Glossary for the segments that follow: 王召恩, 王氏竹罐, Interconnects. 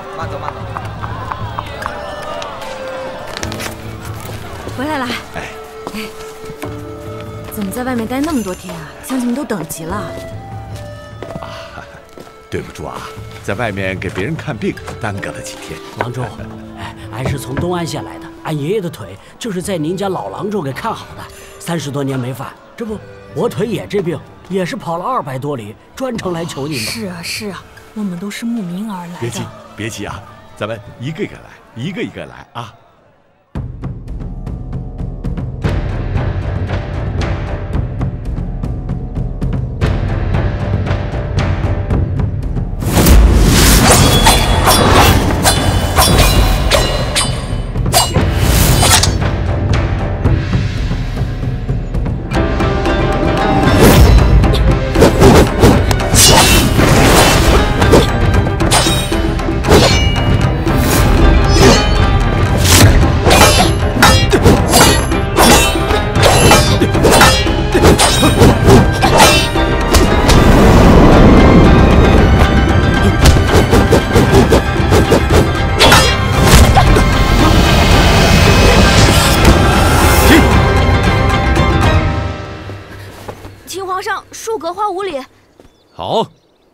好，慢走慢走。回来了。哎，怎么在外面待那么多天啊？乡亲们都等急了。啊，对不住啊，在外面给别人看病，耽搁了几天。郎中，俺是从东安县来的，俺爷爷的腿就是在您家老郎中给看好的，30多年没犯，这不，我腿也这病。 也是跑了200多里，专程来求你们。是啊，是啊，我们都是慕名而来的。别急，别急啊，咱们一个一个来，一个一个来啊。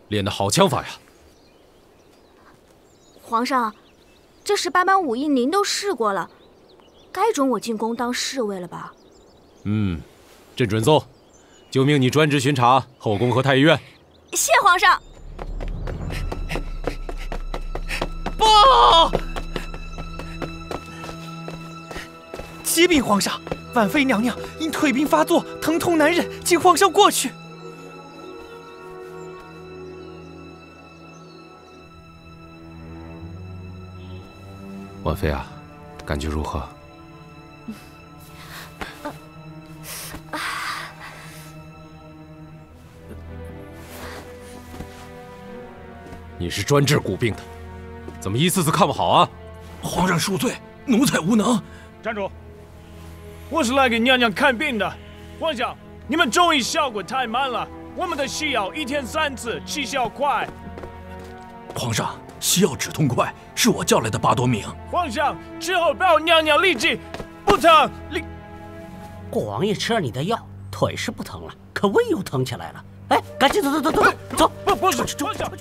练得好枪法呀！皇上，这18般武艺您都试过了，该准我进宫当侍卫了吧？嗯，朕准奏，就命你专职巡查后宫和太医院。谢皇上。报！启禀皇上，婉妃娘娘因腿病发作，疼痛难忍，请皇上过去。 婉妃啊，感觉如何？你是专治骨病的，怎么一次次看不好啊？皇上恕罪，奴才无能。站住！我是来给娘娘看病的。皇上，你们中医效果太慢了，我们的西药1天3次，起效快。皇上。 西药止痛快是我叫来的8多名。皇上，之后保娘娘立即不疼。顾王爷吃了你的药，腿是不疼了，可胃又疼起来了。哎，赶紧走！不是，皇上，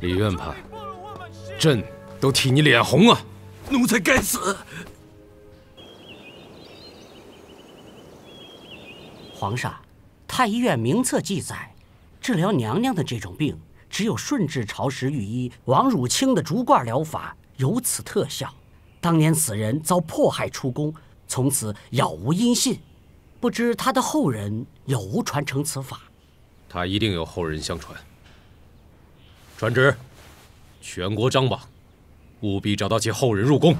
李院判，朕都替你脸红啊！奴才该死。皇上，太医院名册记载，治疗娘娘的这种病。 只有顺治朝时御医王汝清的竹罐疗法有此特效。当年此人遭迫害出宫，从此杳无音信，不知他的后人有无传承此法？他一定有后人相传。传旨，全国张榜，务必找到其后人入宫。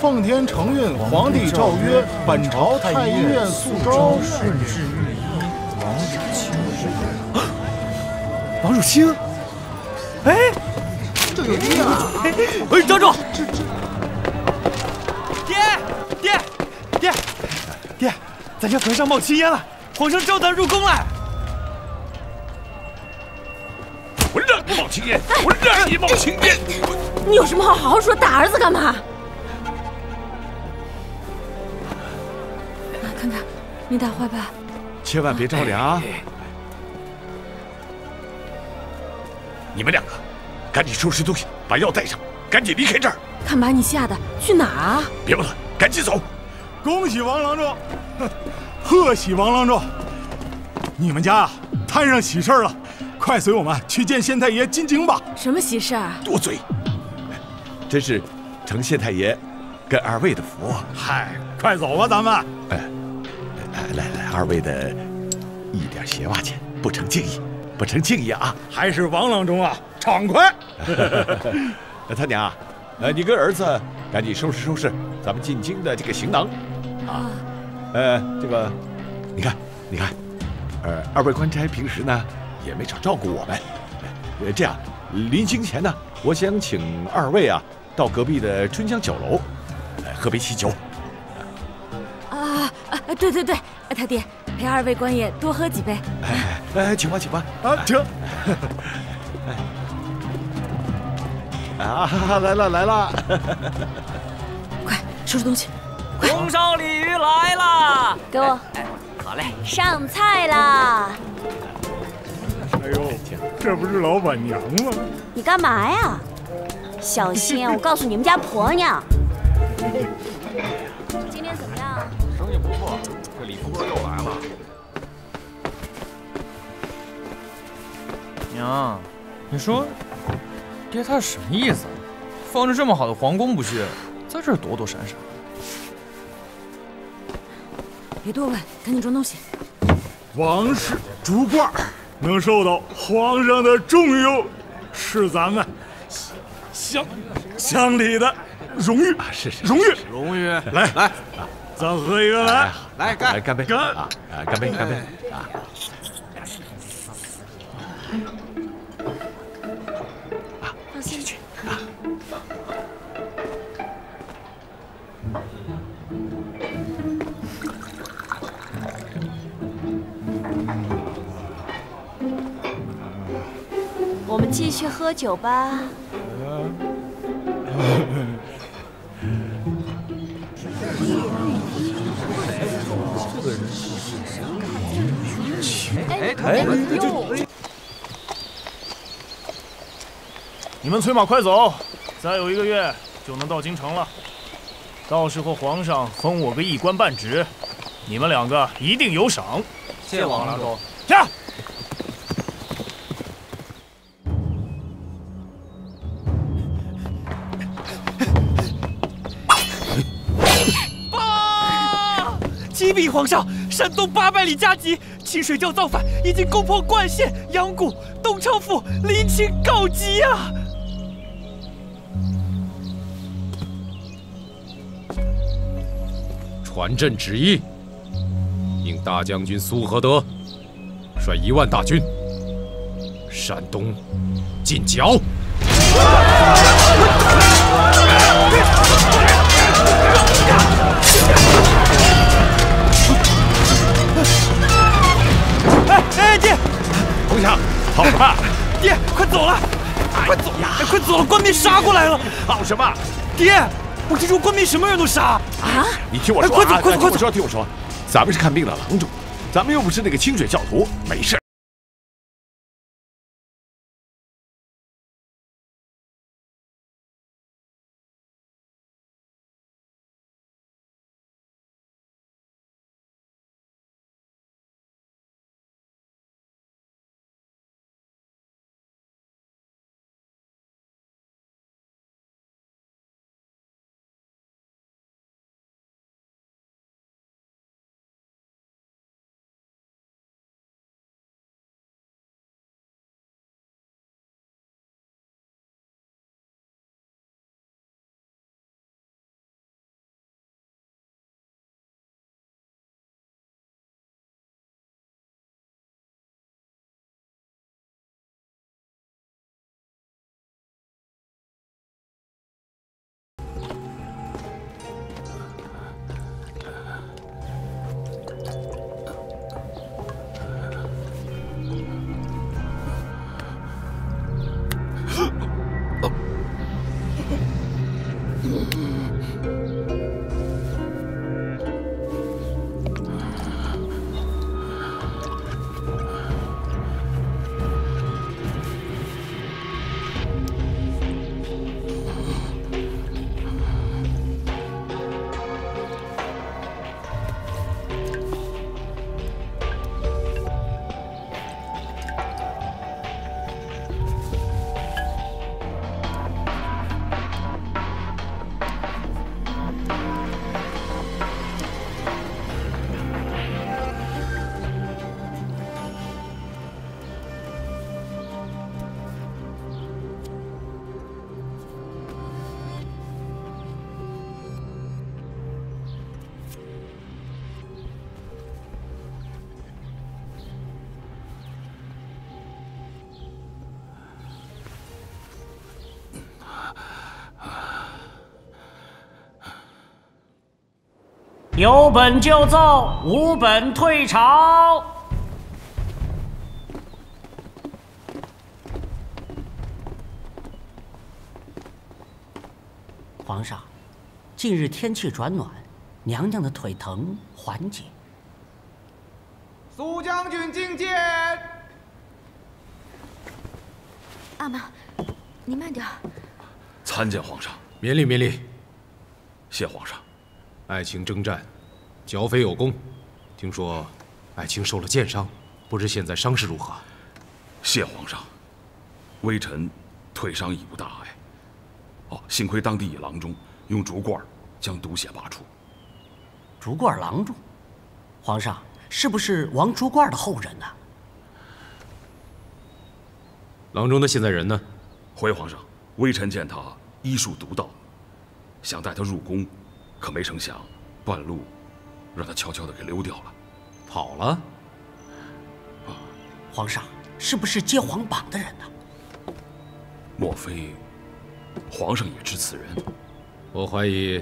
奉天承运，皇帝诏曰：本朝太医院速招顺治御医王汝清。王汝清？哎，这有病啊！哎，站住！爹，咱家坟上冒青烟了，皇上召咱入宫了。混账！冒青烟！混账！你冒青烟！你有什么话好好说，打儿子干嘛？ 看看，你打坏吧，千万别着凉啊！你们2个，赶紧收拾东西，把药带上，赶紧离开这儿！看把你吓的，去哪儿啊？别问了，赶紧走！恭喜王郎中，贺喜王郎中，你们家啊摊上喜事儿了，快随我们去见县太爷金井吧！什么喜事儿？多嘴！真是承县太爷跟2位的福啊！嗨，快走吧，咱们！哎。 来，2位的1点鞋袜钱，不成敬意，不成敬意啊！还是王郎中啊，畅快！他娘，你跟儿子赶紧收拾收拾咱们进京的这个行囊啊。这个，你看，2位官差平时呢也没少照顾我们。这样，临行前呢，我想请2位啊到隔壁的春江酒楼，喝杯喜酒。对对对，他爹陪二位官爷多喝几杯。哎哎，请吧请吧啊，请。啊，来了来了！快收拾东西，快！红烧鲤鱼来了，给我。好嘞，上菜啦！哎呦，这不是老板娘吗？你干嘛呀？小心，我告诉你们家婆娘。 今天怎么样啊？生意不错，这李富贵又来了。娘，你说，爹他是什么意思啊？放着这么好的皇宫不去，在这儿躲躲闪闪。别多问，赶紧装东西。王氏竹褂能受到皇上的重用，是咱们乡里的。 荣誉啊，是是荣誉，荣誉！来来，咱喝一个来，来干，干杯！干啊，干杯，干杯！啊！放心去啊！我们继续喝酒吧。 哎，你们催马快走，再有1个月就能到京城了。到时候皇上封我个一官半职，你们2个一定有赏。谢王郎中。下。报！启禀皇上，山东800里加急。 清水教造反，已经攻破冠县、阳谷、东昌府，临清告急啊！传朕旨意，命大将军苏和德率1万大军，山东进剿。爹，丞相，好可怕！爹，快走了，快走呀！快走了，官兵杀过来了！好什么？爹，我听说官兵什么人都杀啊！你听我说，快走，快走，快走！听我说，咱们是看病的郎中，咱们又不是那个清水教徒，没事。有本就奏，无本退朝。 皇上，近日天气转暖，娘娘的腿疼缓解。苏将军觐见。阿玛，你慢点。参见皇上，免礼免礼。谢皇上。爱卿征战，剿匪有功，听说爱卿受了箭伤，不知现在伤势如何？谢皇上，微臣腿伤已无大碍。 幸亏当地以郎中用竹罐将毒血拔出。竹罐郎中，皇上是不是王竹罐的后人呢？郎中的现在人呢？回皇上，微臣见他医术独到，想带他入宫，可没成想半路让他悄悄的给溜掉了，跑了。皇上是不是揭皇榜的人呢？莫非？ 皇上也知此人，我怀疑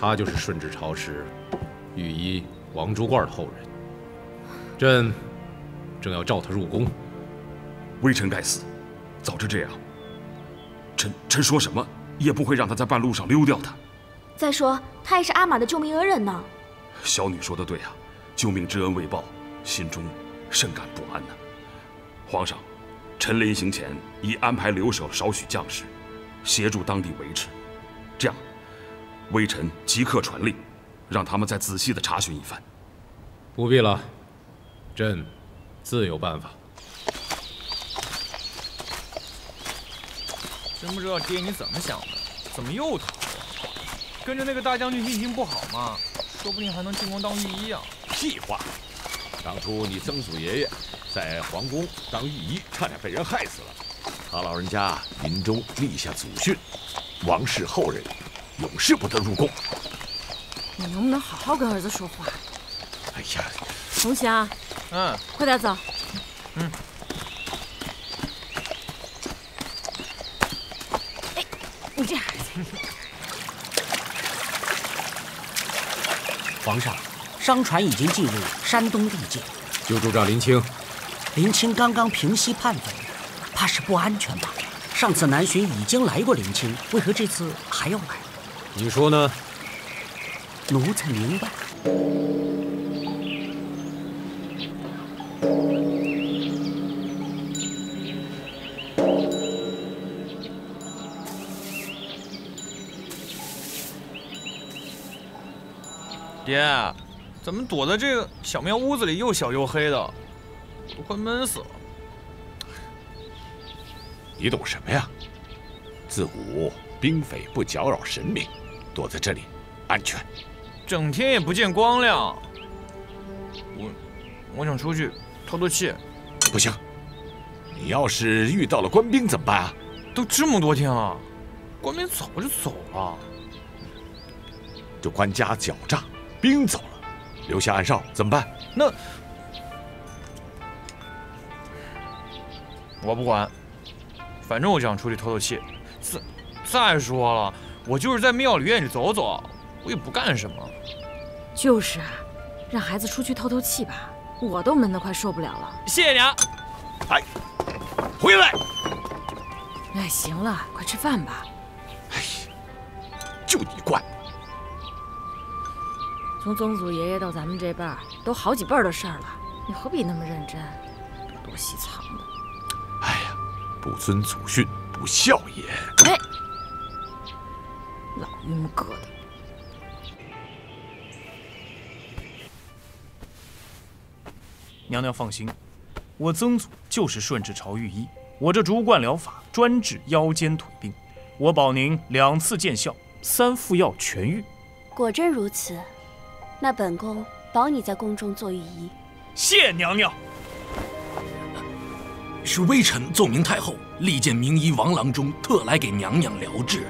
他就是顺治朝时御医王竹罐的后人。朕正要召他入宫，微臣该死，早知这样，臣说什么也不会让他在半路上溜掉的。再说他也是阿玛的救命恩人呢。小女说的对啊，救命之恩未报，心中甚感不安呐。皇上，臣临行前已安排留守少许将士。 协助当地维持，这样，微臣即刻传令，让他们再仔细的查询一番。不必了，朕自有办法。真不知道爹你怎么想的，怎么又逃了？跟着那个大将军心情不好嘛，说不定还能进宫当御医啊！屁话！当初你曾祖爷爷在皇宫当御医，差点被人害死了。 他老人家临终立下祖训：王氏后人永世不得入宫。你能不能好好跟儿子说话？哎呀，红霞，嗯，快点走。嗯。哎，你这孩子。皇上，商船已经进入山东地界。就驻扎林青。林青刚刚平息叛匪。 怕是不安全吧？上次南巡已经来过临清，为何这次还要来？你说呢？奴才明白。爹，怎么躲在这个小庙屋子里又小又黑的，都快闷死了。 你懂什么呀？自古兵匪不搅扰神明，躲在这里安全。整天也不见光亮。我想出去透透气。不行，你要是遇到了官兵怎么办啊？都这么多天了，官兵早就走了。这官家狡诈，兵走了，留下暗哨怎么办？那我不管。 反正我想出去透透气，再说了，我就是在庙里院里走走，我也不干什么。就是啊，让孩子出去透透气吧，我都闷得快受不了了。谢谢娘。哎，回来。哎，行了，快吃饭吧。哎，就你惯的。从曾祖爷爷到咱们这辈儿，都好几辈儿的事儿了，你何必那么认真？多细藏的。哎呀。 不遵祖训，不孝也。哎，老愆疙瘩。娘娘放心，我曾祖就是顺治朝御医，我这竹罐疗法专治腰间腿病，我保您2次见效，3副药痊愈。果真如此，那本宫保你在宫中做御医。谢娘娘。 是微臣奏明太后，力荐名医王郎中，特来给娘娘疗治。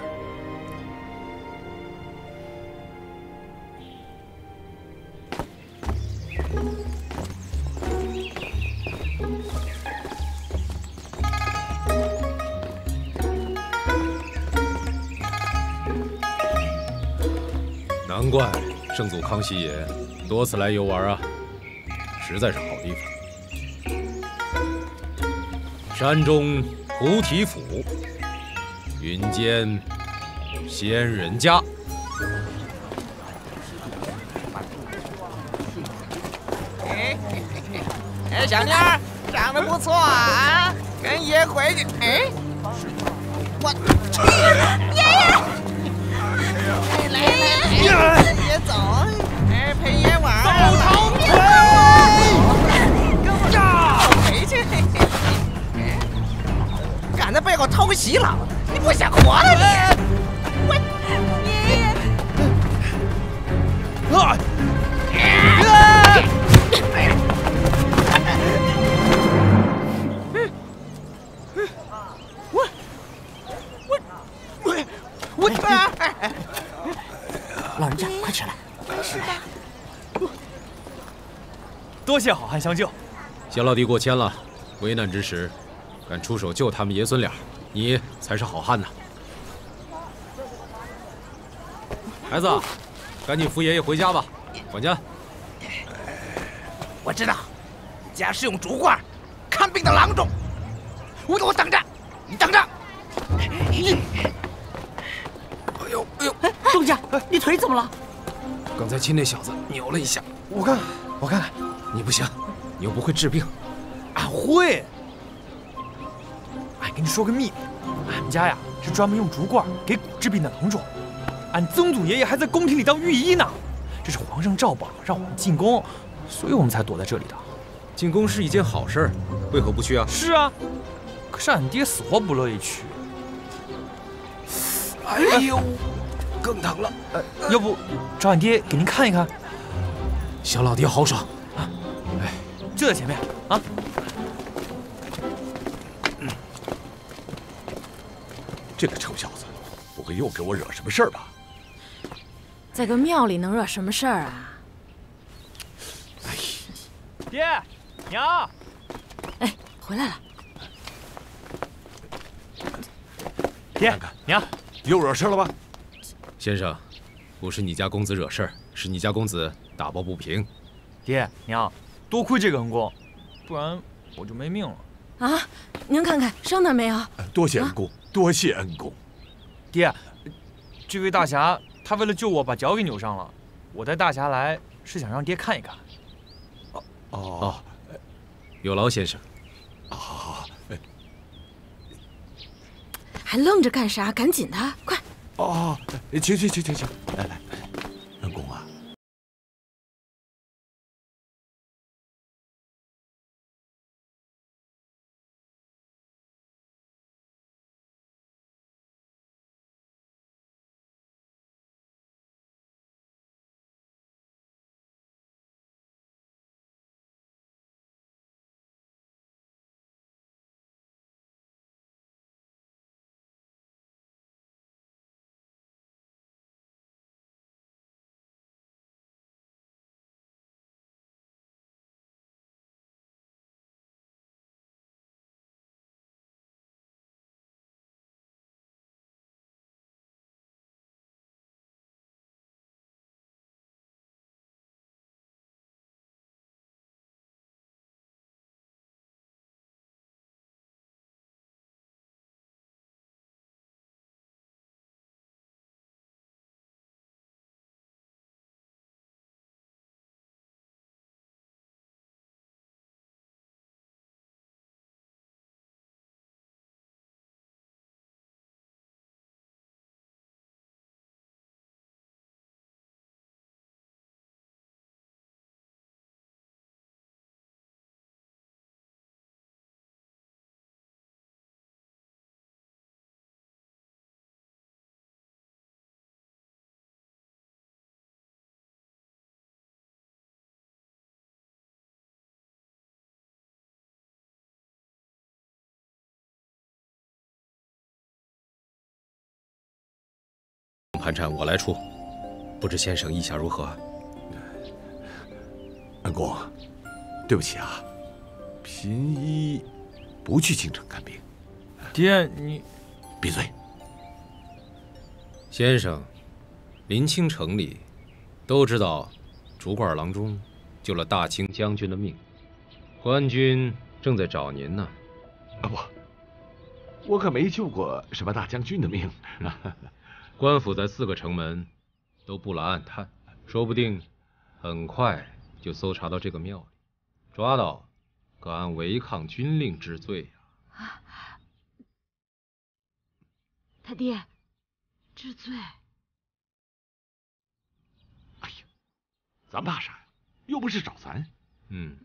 难怪圣祖康熙爷多次来游玩啊，实在是好地方。山中菩提府，云间仙人家。 哎，小妞儿长得不错啊，跟爷回去。哎，我爷爷，来，别走，哎，陪爷玩儿。走逃命！跟我走回去。敢在背后偷袭老子，你不想活了你？我爷爷。啊！ 老人家，快起来！是的。多谢好汉相救。小老弟过谦了，危难之时，敢出手救他们爷孙俩，你才是好汉呐！孩子，赶紧扶爷爷回家吧。管家，我知道，你家是用竹罐看病的郎中。我等着，你等着。哎呦哎呦！哎，东家，你腿怎么了？刚才亲那小子扭了一下，我看看，你不行，你又不会治病。俺会。哎，跟你说个秘密，俺们家呀是专门用竹罐给骨治病的郎中。俺曾祖爷爷还在宫廷里当御医呢，这是皇上诏榜让我们进宫，所以我们才躲在这里的。进宫是一件好事，为何不去啊？是啊，可是俺爹死活不乐意去。 哎呦，更疼了！要不找俺爹给您看一看？小老爹豪爽啊！哎，就在前面啊！这个臭小子，不会又给我惹什么事儿吧？在个庙里能惹什么事儿啊？哎，爹娘，哎，回来了。爹娘。 又惹事了吧，先生？不是你家公子惹事儿，是你家公子打抱不平。爹娘，多亏这个恩公，不然我就没命了。啊，您看看伤点没有？多谢恩公，啊、多谢恩公。爹，这位大侠他为了救我把脚给扭伤了，我带大侠来是想让爹看一看。哦，有劳先生。好。 还愣着干啥？赶紧的，快！哦，请，来，恩公啊，盘缠我来出，不知先生意下如何？恩公，对不起啊，贫医不去京城看病。爹，你闭嘴。先生，临清城里都知道，竹块郎中救了大清将军的命，官军正在找您呢。啊不，我可没救过什么大将军的命。官府在4个城门都布了暗探，说不定很快就搜查到这个庙里，抓到可按违抗军令治罪呀。啊，他爹治罪。 咱怕啥呀？又不是找咱。嗯，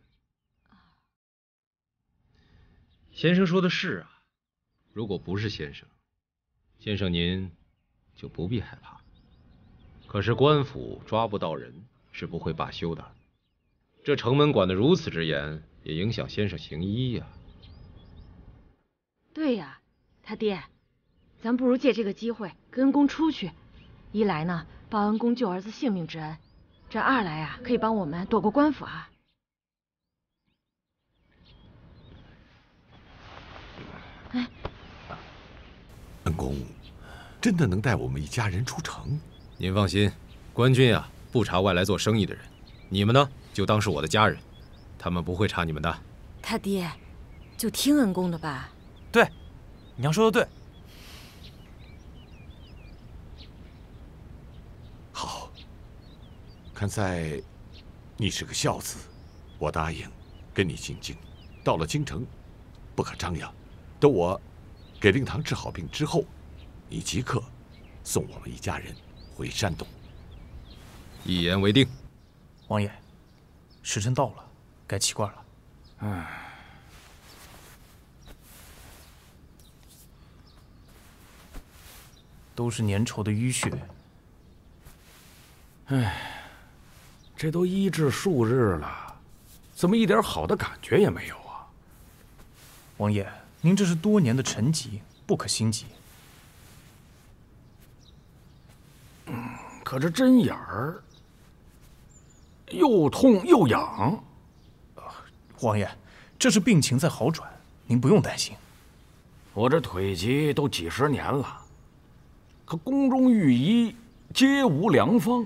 先生说的是啊。如果不是先生您就不必害怕。可是官府抓不到人是不会罢休的。这城门管得如此之严，也影响先生行医呀。对呀，他爹，咱不如借这个机会跟恩公出去，一来呢报恩公救儿子性命之恩。 这二来啊，可以帮我们躲过官府啊。哎，恩公，真的能带我们一家人出城？您放心，官军啊不查外来做生意的人，你们呢就当是我的家人，他们不会查你们的。他爹，就听恩公的吧。对，娘说的对。 看在你是个孝子，我答应跟你进京。到了京城，不可张扬。等我给令堂治好病之后，你即刻送我们一家人回山东。一言为定。王爷，时辰到了，该起褂了。唉。 都是粘稠的淤血。唉。 这都医治数日了，怎么一点好的感觉也没有啊？王爷，您这是多年的沉积，不可心急。可这针眼儿又痛又痒。王爷，这是病情在好转，您不用担心。我这腿疾都几10年了，可宫中御医皆无良方。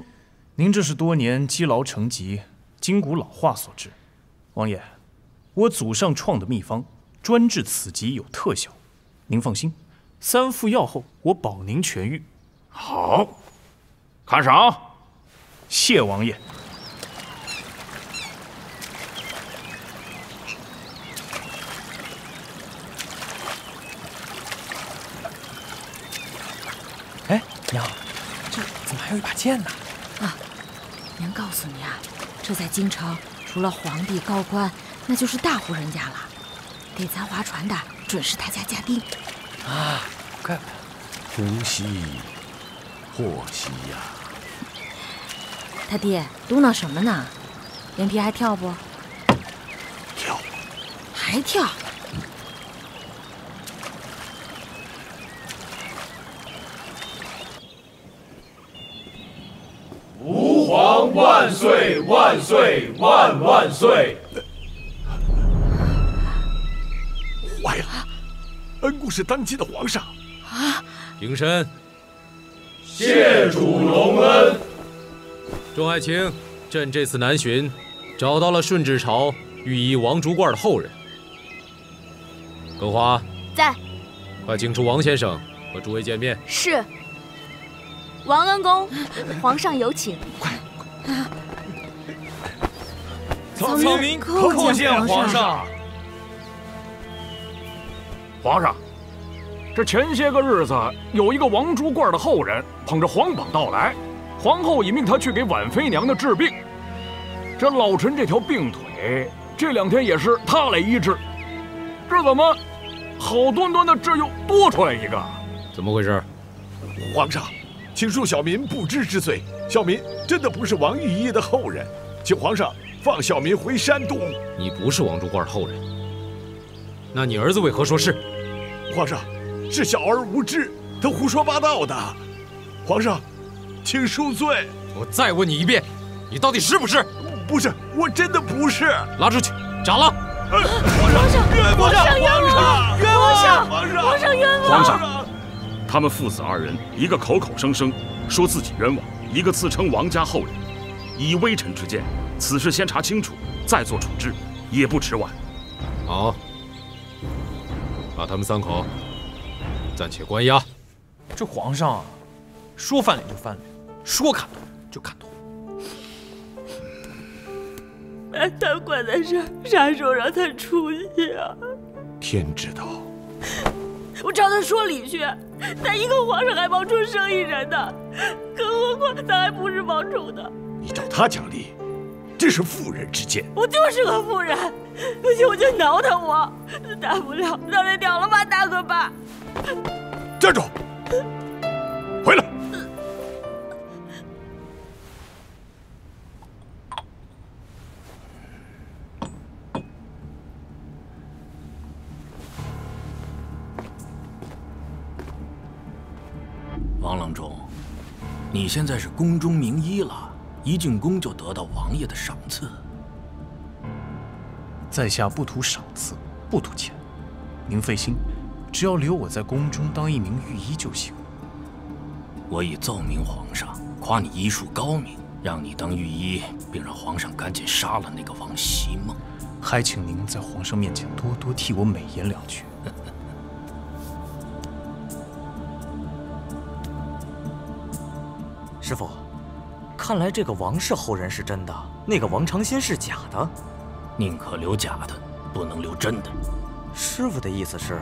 您这是多年积劳成疾、筋骨老化所致，王爷，我祖上创的秘方，专治此疾有特效，您放心，3副药后我保您痊愈。好，看赏，谢王爷。哎，娘，这怎么还有一把剑呢？ 啊，娘告诉你啊，这在京城除了皇帝高官，那就是大户人家了。给咱划船的准是他家家丁。啊，怪不得。福兮祸兮呀！他爹嘟囔什么呢？脸皮还跳不？跳。还跳？万岁万岁万万岁！坏了，恩公是当今的皇上啊！平身，谢主隆恩。众爱卿，朕这次南巡，找到了顺治朝御医王竹罐的后人。耿华在，快请出王先生和诸位见面。是。王恩公，皇上有请。快！ 草民叩见皇上。皇上，这前些个日子有一个王珠罐的后人捧着皇榜到来，皇后已命他去给婉妃娘娘治病。这老臣这条病腿这2天也是他来医治，这怎么好端端的这又多出来一个？怎么回事？皇上，请恕小民不知之罪。 小民真的不是王御医的后人，请皇上放小民回山东。你不是王竹罐后人，那你儿子为何说是？皇上，是小儿无知，他胡说八道的。皇上，请恕罪。我再问你一遍，你到底是不是？不是，我真的不是。拉出去，斩了！皇上，他们父子2人，一个口口声声说自己冤枉。 一个自称王家后人，依微臣之见，此事先查清楚，再做处置，也不迟晚。好，把他们三口暂且关押。这皇上啊，说翻脸就翻脸，说砍头就砍头。 把他关在这，啥时候让他出去啊？天知道。我找他说理去，他一个皇上还冒充生意人呢，更何况他还不是冒充的。你找他讲理，这是妇人之见。我就是个妇人，不行我就挠他我，大不了让人了了吧，大哥吧。站住！回来。 王郎中，你现在是宫中名医了，一进宫就得到王爷的赏赐。在下不图赏赐，不图钱，您费心，只要留我在宫中当一名御医就行。我已奏明皇上，夸你医术高明，让你当御医，并让皇上赶紧杀了那个王席梦。还请您在皇上面前多多替我美言两句。师傅，看来这个王氏后人是真的，那个王长新是假的。宁可留假的，不能留真的。师傅的意思是，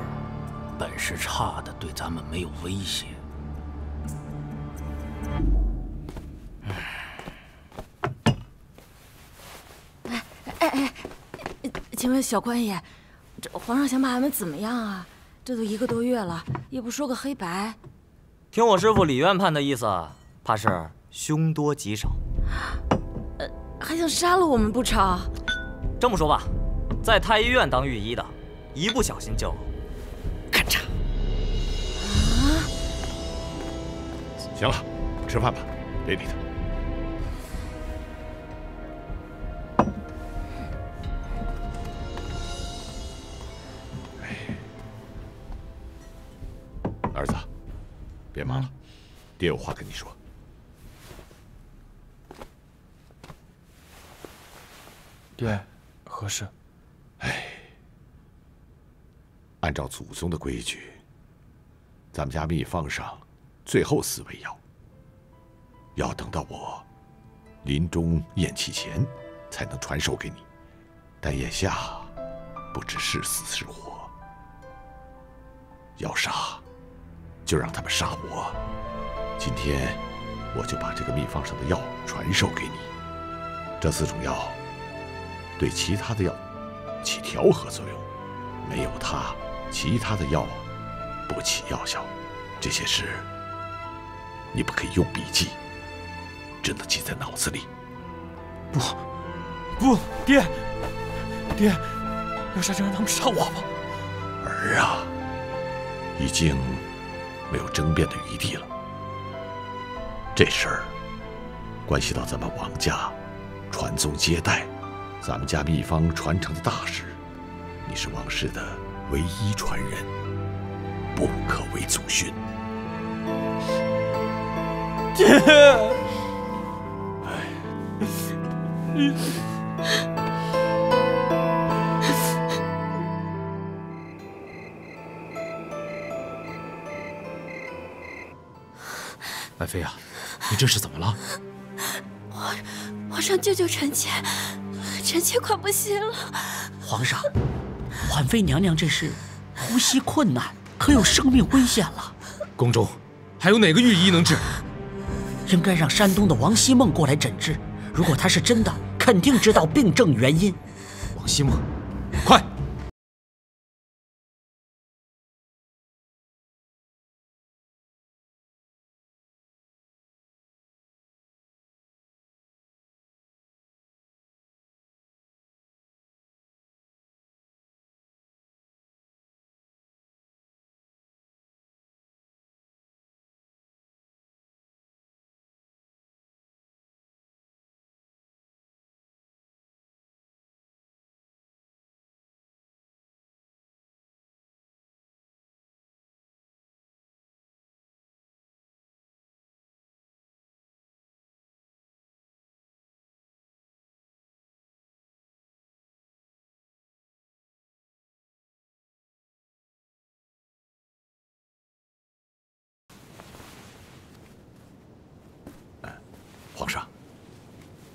本事差的对咱们没有威胁。请问小官爷，这皇上想把俺们怎么样啊？这都一个多月了，也不说个黑白。听我师傅李院判的意思。 怕是凶多吉少，还想杀了我们不成？这么说吧，在太医院当御医的，一不小心就咔嚓。啊！行了，吃饭吧，别理他。儿子，别忙了，爹有话跟你说。 爹，何事？哎，按照祖宗的规矩，咱们家秘方上最后四味药，要等到我临终咽气前才能传授给你。但眼下不知是死是活，要杀就让他们杀我。今天我就把这个秘方上的药传授给你，这四种药。 对其他的药起调和作用，没有它，其他的药不起药效。这些事你不可以用笔记，只能记在脑子里。不，爹，要杀就让他们杀我吧。儿啊，已经没有争辩的余地了。这事儿关系到咱们王家传宗接代。 咱们家秘方传承的大事，你是王氏的唯一传人，不可为祖训。爹，爱妃啊，你这是怎么了？皇上救救臣妾！ 臣妾快不行了，皇上，婉妃娘娘这是呼吸困难，可有生命危险了。宫中还有哪个御医能治？应该让山东的王希孟过来诊治。如果他是真的，肯定知道病症原因。王希孟，快！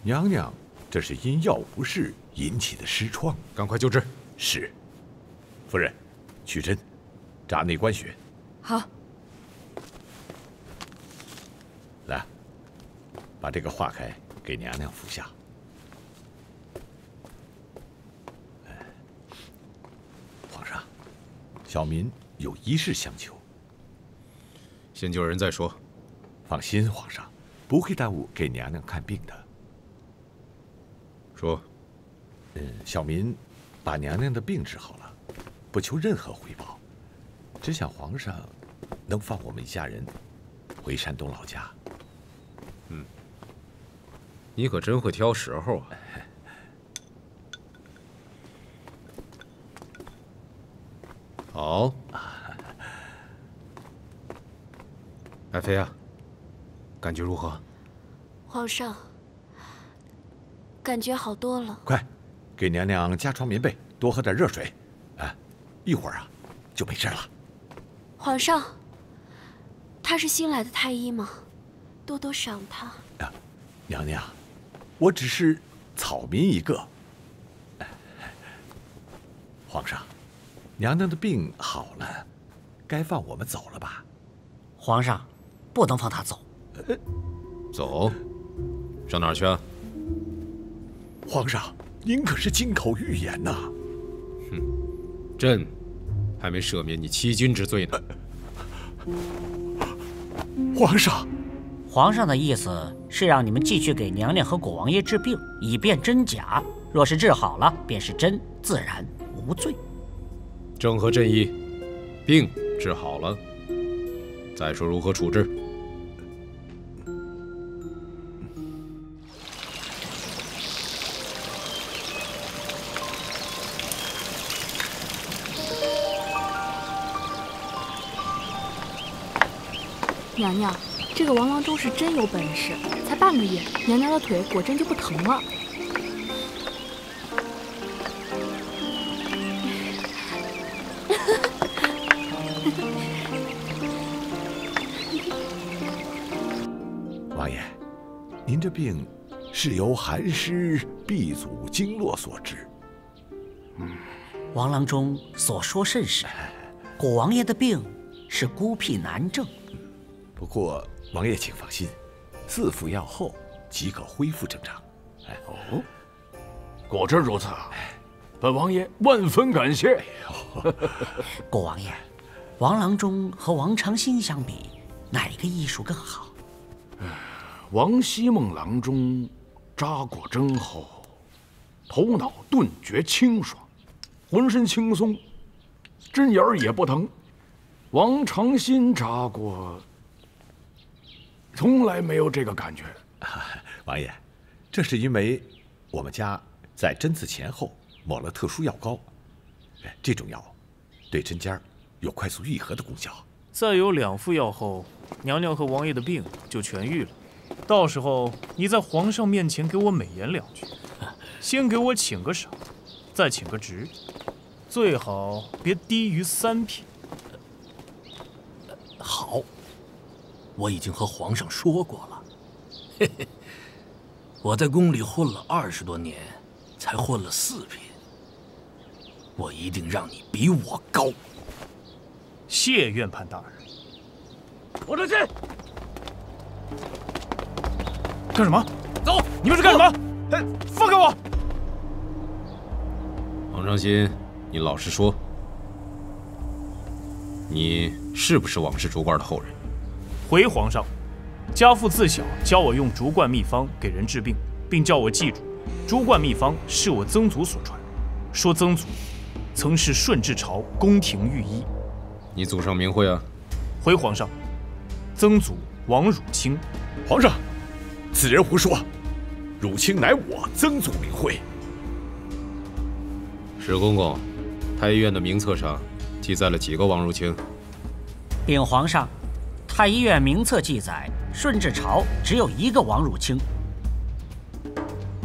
娘娘，这是因药不适引起的湿疮，赶快救治。是，夫人，取针，扎内关穴。好。来，把这个化开，给娘娘服下。 小民有一事相求，先救人再说。放心，皇上，不会耽误给娘娘看病的。说，小民把娘娘的病治好了，不求任何回报，只想皇上能放我们一家人回山东老家。嗯，你可真会挑时候啊。 好，爱妃啊，感觉如何？皇上，感觉好多了。快，给娘娘加床棉被，多喝点热水，哎，一会儿啊就没事了。皇上，他是新来的太医吗？多多赏他。啊，娘娘，我只是草民一个。皇上。 娘娘的病好了，该放我们走了吧？皇上，不能放她走。走？上哪儿去啊？皇上，您可是金口玉言呐！哼，朕还没赦免你欺君之罪呢。皇上，皇上的意思是让你们继续给娘娘和果王爷治病，以辨真假。若是治好了，便是真，自然无罪。 正合朕意，病治好了，再说如何处置。娘娘，这个王郎中是真有本事，才半个月，娘娘的腿果真就不疼了。 您这病是由寒湿闭阻经络所致。王郎中所说甚是，果王爷的病是孤僻难症。不过王爷请放心，4服药后即可恢复正常。哦，果真如此啊！本王爷万分感谢。果王爷，王郎中和王长新相比，哪一个医术更好？ 王希孟郎中扎过针后，头脑顿觉清爽，浑身轻松，针眼儿也不疼。王长新扎过，从来没有这个感觉。王爷，这是因为我们家在针刺前后抹了特殊药膏，这种药对针尖有快速愈合的功效。再有2副药后，娘娘和王爷的病就痊愈了。 到时候你在皇上面前给我美言2句，先给我请个赏，再请个职，最好别低于3品。好，我已经和皇上说过了。嘿嘿，我在宫里混了20多年，才混了4品，我一定让你比我高。谢院判大人。王长新。 干什么？走！你们是干什么？哎，放开我！王长新，你老实说，你是不是王氏竹罐的后人？回皇上，家父自小教我用竹罐秘方给人治病，并叫我记住，竹罐秘方是我曾祖所传。说曾祖，曾是顺治朝宫廷御医。你祖上名讳啊？回皇上，曾祖王汝清。皇上。 此人胡说！汝清乃我曾祖名讳。史公公，太医院的名册上记载了几个王汝清？禀皇上，太医院名册记载，顺治朝只有一个王汝清。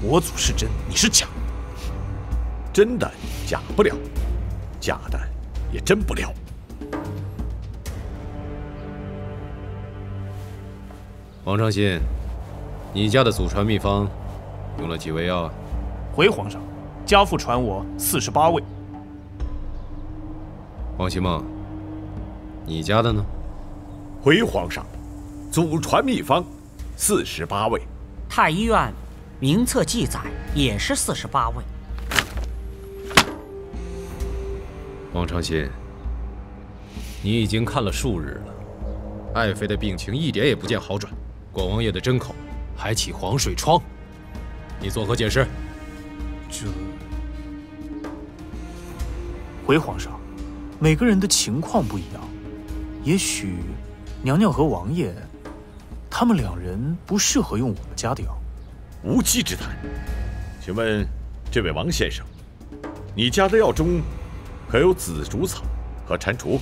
我祖是真，你是假。真的假不了，假的也真不了。 王长新。 你家的祖传秘方，用了几味药啊？回皇上，家父传我48味。王希孟，你家的呢？回皇上，祖传秘方，48味。太医院名册记载也是48味。 王长新，你已经看了数日了，爱妃的病情一点也不见好转，广王爷的针孔还起黄水疮，你作何解释？这，回皇上，每个人的情况不一样，也许娘娘和王爷，他们2人不适合用我们家的药。无稽之谈！请问，这位王先生，你家的药中？ 可有紫竹草和蟾蜍？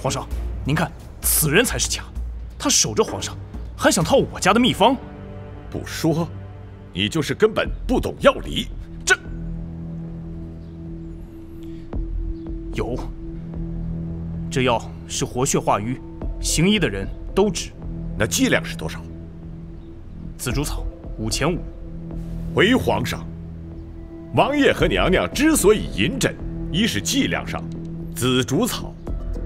皇上，您看，此人才是假，他守着皇上，还想套我家的秘方。不说，你就是根本不懂药理。这有，这药是活血化瘀，行医的人都知。那剂量是多少？紫竹草5钱5。回皇上，王爷和娘娘之所以饮鸩。 一是剂量上，紫竹草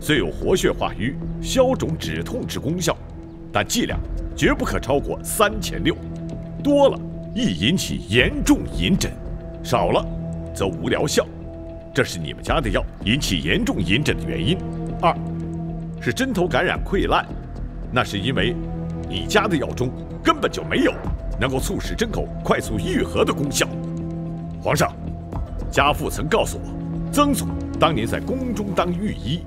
虽有活血化瘀、消肿止痛之功效，但剂量绝不可超过3钱6，多了易引起严重饮鸩，少了则无疗效。这是你们家的药引起严重饮鸩的原因。2是针头感染溃烂，那是因为你家的药中根本就没有能够促使针孔快速愈合的功效。皇上，家父曾告诉我。 曾祖当年在宫中当御医，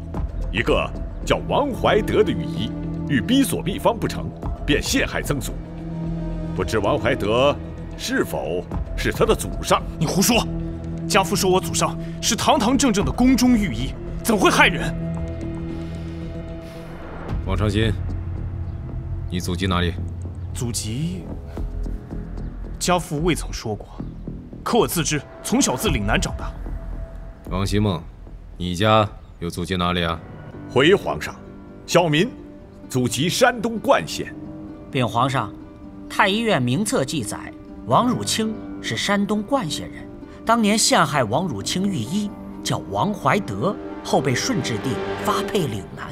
一个叫王怀德的御医欲逼索秘方不成，便陷害曾祖。不知王怀德是否是他的祖上？你胡说！家父说我祖上是堂堂正正的宫中御医，怎会害人？王长新，你祖籍哪里？祖籍，家父未曾说过，可我自知从小自岭南长大。 王希孟，你家有祖籍哪里啊？回皇上，小民祖籍山东冠县。禀皇上，太医院名册记载，王汝清是山东冠县人，当年陷害王汝清御医叫王怀德，后被顺治帝发配岭南。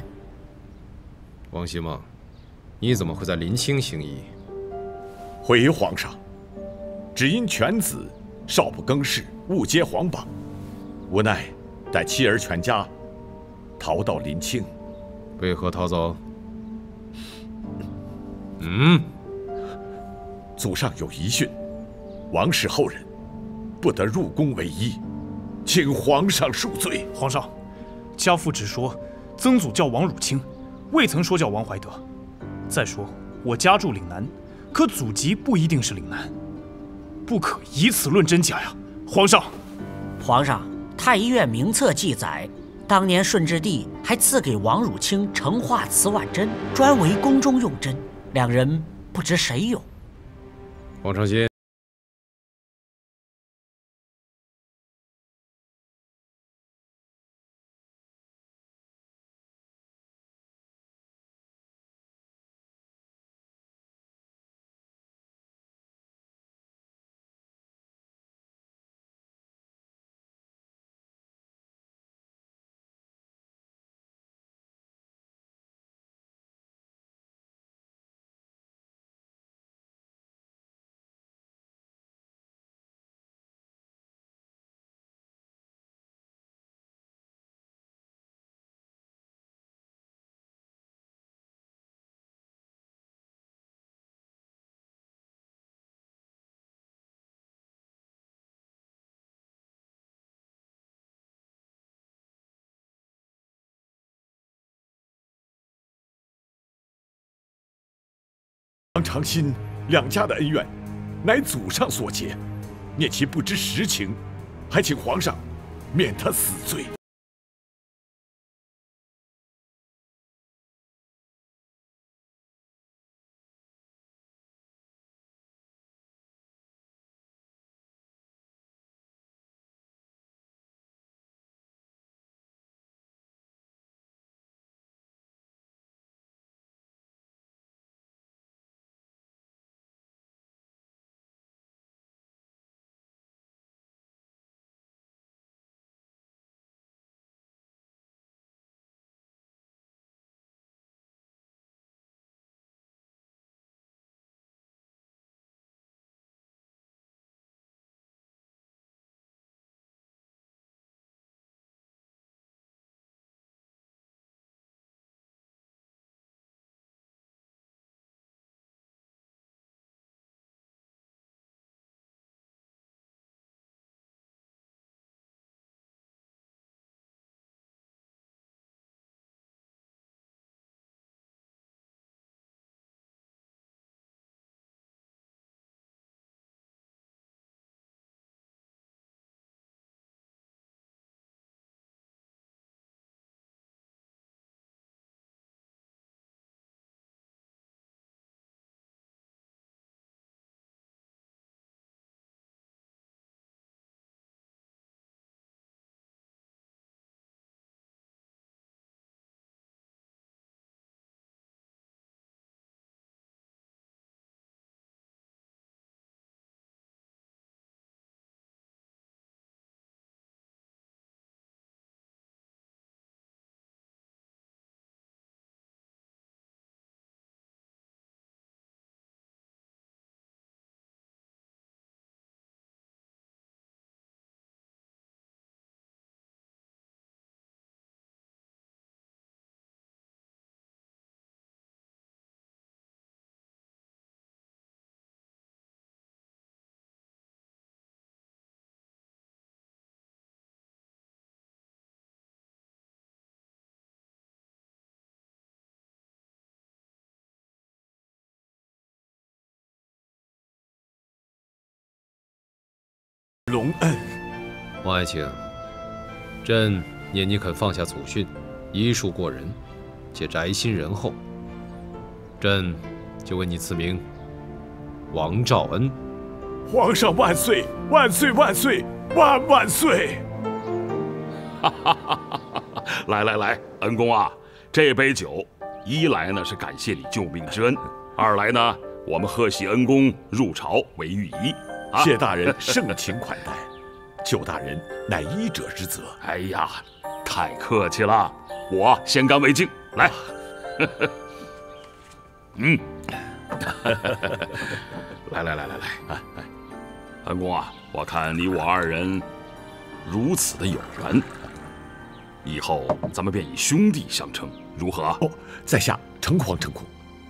王希孟，你怎么会在临清行医？回皇上，只因犬子少不更事，误接皇榜。 无奈，带妻儿全家逃到临清。为何逃走？祖上有遗训，王氏后人不得入宫为医，请皇上恕罪。皇上，家父只说曾祖叫王汝清，未曾说叫王怀德。再说我家住岭南，可祖籍不一定是岭南，不可以此论真假呀！皇上，皇上。 太医院名册记载，当年顺治帝还赐给王汝清成化瓷碗针，专为宫中用针。2人不知谁有。王长新，王长新两家的恩怨，乃祖上所结，念其不知实情，还请皇上免他死罪。恩。王爱卿，朕念你肯放下祖训，医术过人，且宅心仁厚，朕就为你赐名王兆恩。皇上万岁，万岁，万岁，万万岁！哈哈哈哈哈！来来来，恩公啊，这杯酒，一来呢是感谢你救命之恩，二来呢。 我们贺喜恩公入朝为御医，谢大人盛情款待，救大人乃医者之责。哎呀，太客气了，我先干为敬。来，嗯，来，恩公啊，我看你我二人如此的有缘，以后咱们便以兄弟相称，如何？哦，在下诚惶诚恐。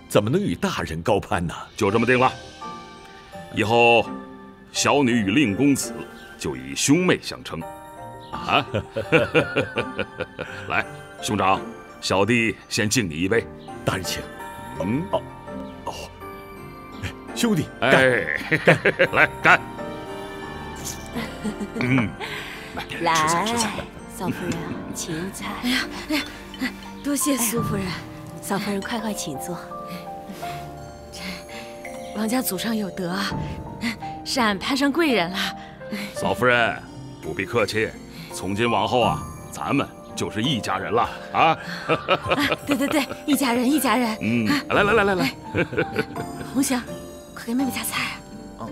怎么能与大人高攀呢？就这么定了。以后，小女与令公子就以兄妹相称。啊！来，兄长，小弟先敬你一杯。大人请。嗯。哦。兄弟，哎，来干！嗯，来，嫂夫人，请菜。哎呀，哎呀，多谢苏夫人。嫂夫人，快快请坐。 王家祖上有德，是俺攀上贵人了。嫂夫人，不必客气，从今往后啊，咱们就是一家人了啊！对，一家人，一家人。嗯，来，红霞，快给妹妹夹菜啊！哦。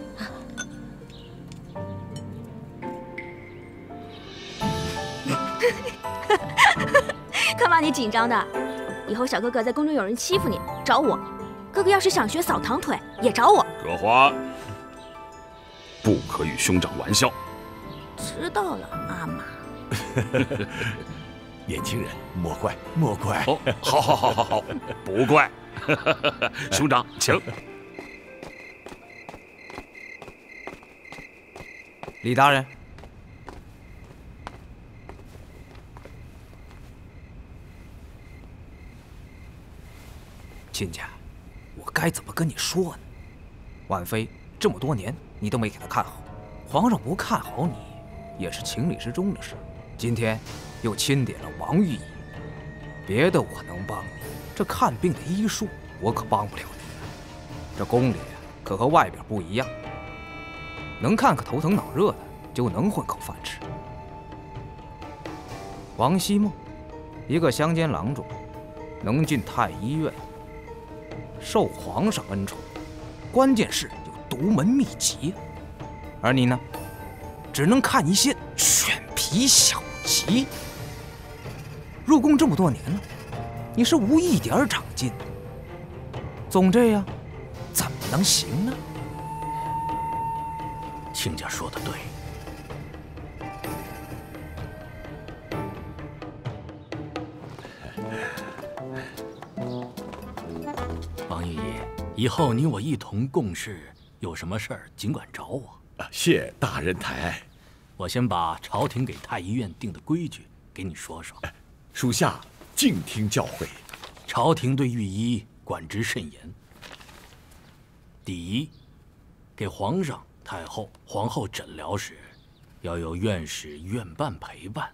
干嘛你紧张的？以后小哥哥在宫中有人欺负你，找我。 哥哥要是想学扫堂腿，也找我。葛华，不可与兄长玩笑。知道了，妈妈。年轻人，莫怪，莫怪。哦，好，不怪。兄长，请。李大人，亲家。 我该怎么跟你说呢？婉妃这么多年，你都没给她看好，皇上不看好你，也是情理之中的事。今天又钦点了王御医，别的我能帮你，这看病的医术我可帮不了你。这宫里可和外边不一样，能看个头疼脑热的，就能混口饭吃。王希孟，一个乡间郎中，能进太医院。 受皇上恩宠，关键是有独门秘籍，而你呢，只能看一些选皮小籍。入宫这么多年了，你是无一点长进，总这样，怎么能行呢？亲家说的对。 以后你我一同共事，有什么事儿尽管找我。谢大人抬爱，我先把朝廷给太医院定的规矩给你说说。属下静听教诲。朝廷对御医管制甚严。第一，给皇上、太后、皇后诊疗时，要有院士、院办陪伴，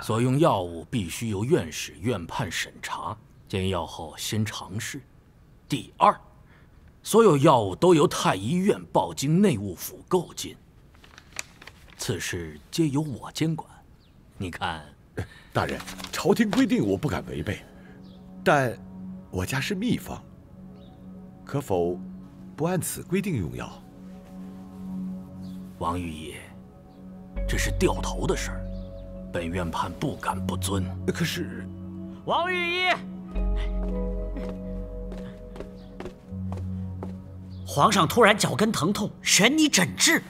所用药物必须由院士、院判审查，煎药后先尝试。第二。 所有药物都由太医院报经内务府购进，此事皆由我监管。你看，大人，朝廷规定我不敢违背，但我家是秘方，可否不按此规定用药？王御医，这是掉头的事儿，本院判不敢不遵。可是，王御医。 皇上突然脚跟疼痛，选你诊治。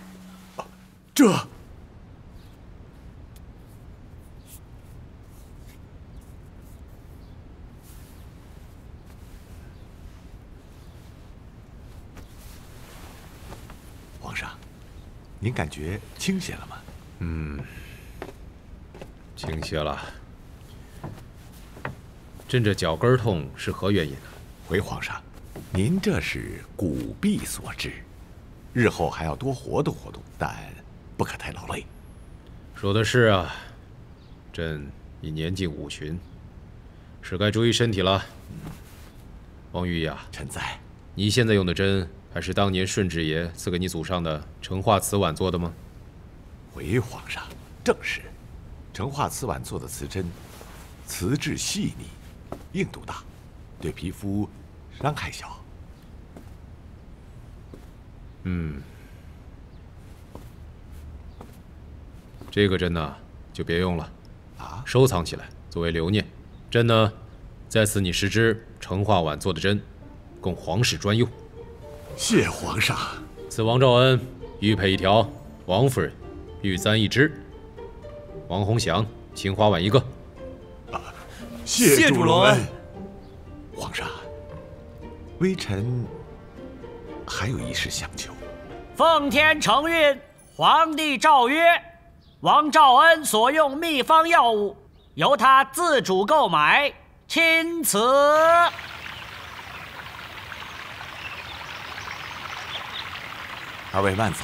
这皇上，您感觉轻些了吗？嗯，轻些了。朕这脚跟痛是何原因呢？回皇上。 您这是骨痹所致，日后还要多活动活动，但不可太劳累。说的是啊，朕已年近五旬，是该注意身体了。王玉呀，臣在。你现在用的针，还是当年顺治爷赐给你祖上的成化瓷碗做的吗？回皇上，正是。成化瓷碗做的瓷针，瓷质细腻，硬度大，对皮肤伤害小。 嗯，这个针呢，就别用了，啊，收藏起来作为留念。朕呢，再赐你10支成化碗做的针，供皇室专用。谢皇上。此王兆恩御配1条，王夫人御簪1只，王洪祥青花碗1个。啊，谢主隆恩。皇上，微臣。 还有一事相求，奉天承运，皇帝诏曰：王兆恩所用秘方药物，由他自主购买，钦此。二位慢走。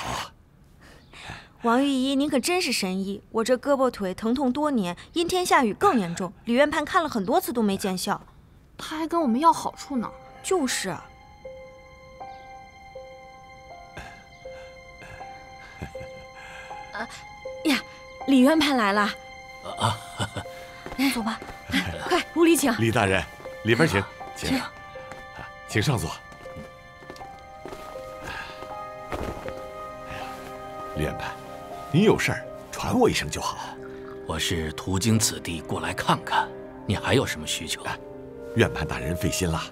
王御医，您可真是神医！我这胳膊腿疼痛多年，因天下雨更严重，李院判看了很多次都没见效，他还跟我们要好处呢。就是。 呀，李院判来了！啊，走吧，快，屋里请。李大人，里边请，请，请上座。李院判，您有事儿传我一声就好。我是途经此地过来看看，你还有什么需求？院判大人费心了。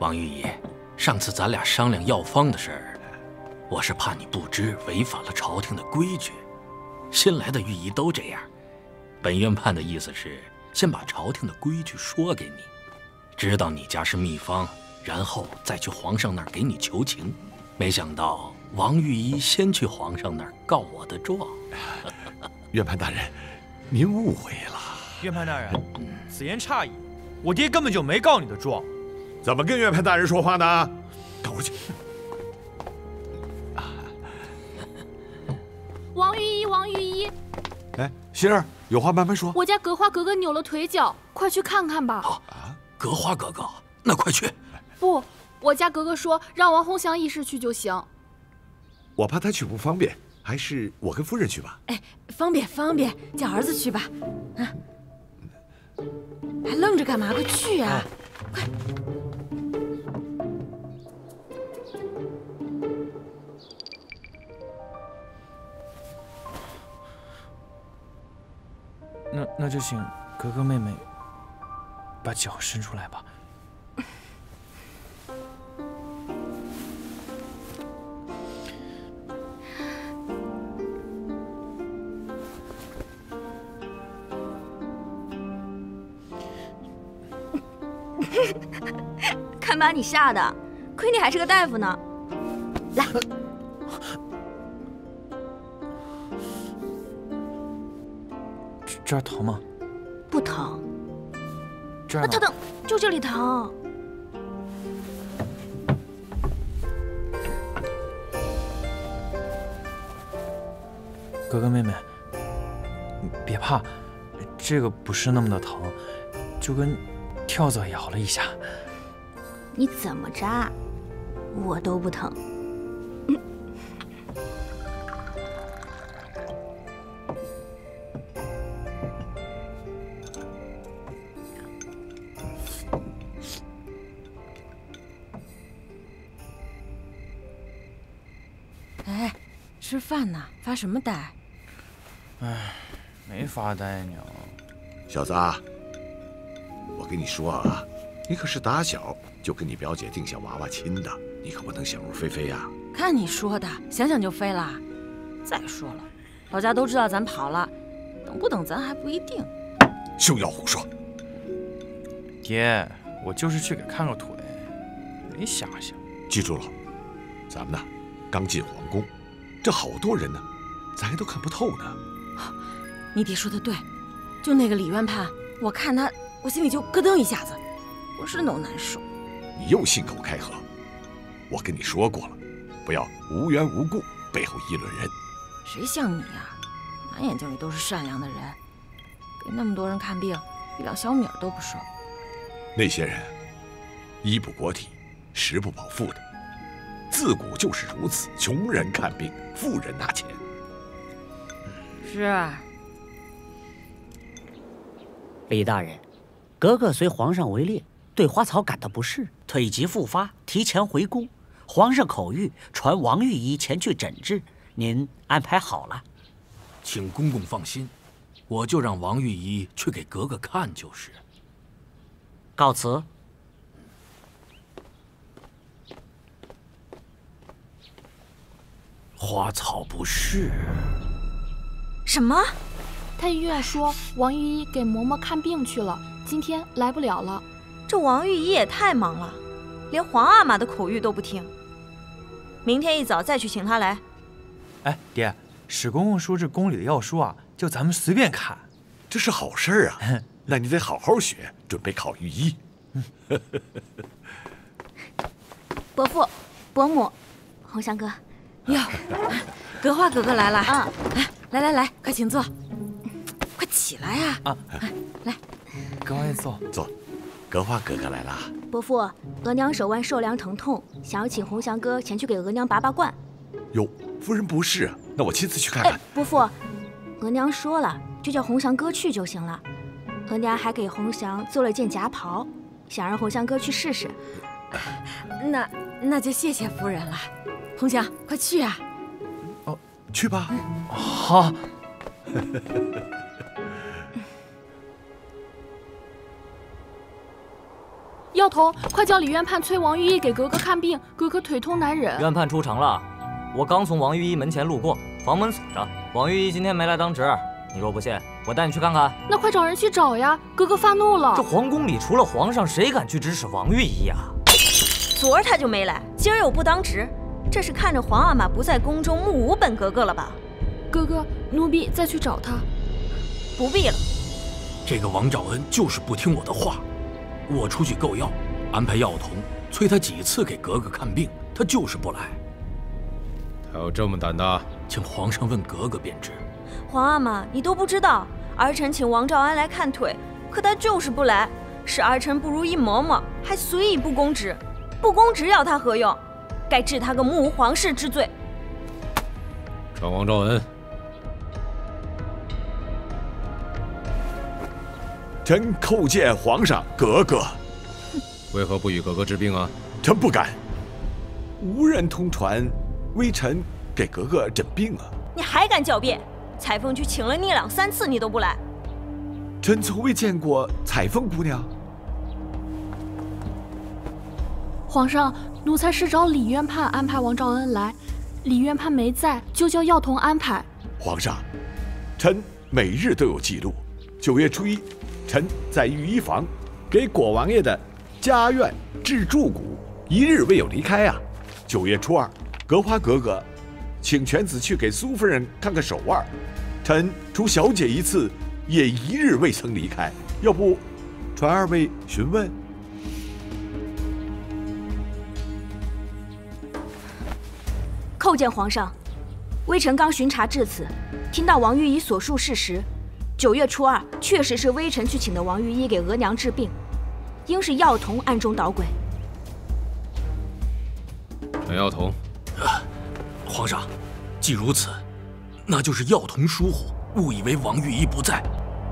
王御医，上次咱俩商量药方的事儿。 我是怕你不知，违反了朝廷的规矩。新来的御医都这样。本院判的意思是，先把朝廷的规矩说给你，知道你家是秘方，然后再去皇上那儿给你求情。没想到王御医先去皇上那儿告我的状。院判大人，您误会了。院判大人，此言差矣。我爹根本就没告你的状。怎么跟院判大人说话呢？赶回去。 王御医，王御医，哎，心儿，有话慢慢说。我家格花格格扭了腿脚，快去看看吧。好啊，格花格格，那快去。不，我家格格说让王洪祥医师去就行。我怕他去不方便，还是我跟夫人去吧。哎，方便方便，叫儿子去吧。啊，还愣着干嘛？快去啊！快。 那就请格格妹妹把脚伸出来吧。看把你吓的，亏你还是个大夫呢。来。 这儿疼吗？不疼。这儿疼疼，就这里疼。格格妹妹，别怕，这个不是那么的疼，就跟跳蚤咬了一下。你怎么扎，我都不疼。 吃饭呢，发什么呆？哎，没发呆呢。小子，我跟你说啊，你可是打小就跟你表姐定下娃娃亲的，你可不能想入非非呀。看你说的，想想就飞了。再说了，老家都知道咱跑了，等不等咱还不一定。休要胡说！爹，我就是去给看个腿，没瞎想。记住了，咱们呢，刚进皇宫。 这好多人呢，咱还都看不透呢。你爹说的对，就那个李院判，我看他，我心里就咯噔一下子，浑身都难受。你又信口开河，我跟你说过了，不要无缘无故背后议论人。谁像你呀？满眼睛里都是善良的人，给那么多人看病，一两小米都不收。那些人，衣不裹体，食不饱腹的，自古就是如此。穷人看病，富人拿钱。是。李大人，格格随皇上围猎，对花草感到不适，腿疾复发，提前回宫。 皇上口谕，传王御医前去诊治，您安排好了？请公公放心，我就让王御医去给格格看就是。告辞。花草不适。什么？太医院说王御医给嬷嬷看病去了，今天来不了了。这王御医也太忙了，连皇阿玛的口谕都不听。 明天一早再去请他来。哎，爹，史公公说这宫里的药书啊，叫咱们随便看，这是好事儿啊。那你得好好学，准备考御医。伯父、伯母、红香哥，哟，格花格格来了。啊，来来来，快请坐，快起来呀！啊，来，格花也坐坐。格花格格来了。 伯父，额娘手腕受凉疼痛，想要请红祥哥前去给额娘拔拔罐。哟，夫人不适，那我亲自去看看。哎、伯父，额娘说了，就叫红祥哥去就行了。额娘还给红祥做了件夹袍，想让红祥哥去试试。那就谢谢夫人了。红祥，快去啊！哦，去吧。好。药头，快叫李院判催王御医给格格看病，格格腿痛难忍。院判出城了，我刚从王御医门前路过，房门锁着。王御医今天没来当值，你若不信，我带你去看看。那快找人去找呀！格格发怒了。这皇宫里除了皇上，谁敢去指使王御医啊？昨儿他就没来，今儿又不当值，这是看着皇阿玛不在宫中，目无本格格了吧？格格，奴婢再去找他。不必了。这个王兆恩就是不听我的话。 我出去购药，安排药童催他几次给格格看病，他就是不来。他有这么胆大，请皇上问格格便知。皇阿玛，你都不知道，儿臣请王兆安来看腿，可他就是不来，是儿臣不如意嬷嬷，还随意不公职。不公职要他何用？该治他个目无皇室之罪。传王兆恩。臣叩见皇上，格格。为何不与格格治病啊？臣不敢。无人通传，微臣给格格诊病啊。你还敢狡辩？采风去请了你两三次，你都不来。臣从未见过采风姑娘。皇上，奴才是找李院判安排王兆恩来，李院判没在，就叫药童安排。皇上，臣每日都有记录。9月初1。 臣在御医房给果王爷的家院治柱骨，一日未有离开啊。9月初2，格花格格请犬子去给苏夫人看看手腕，臣除小姐一次也一日未曾离开。要不，传二位询问。叩见皇上，微臣刚巡查至此，听到王御医所述事实。 9月初2，确实是微臣去请的王御医给额娘治病，应是药童暗中捣鬼。陈药童，皇上，既如此，那就是药童疏忽，误以为王御医不在。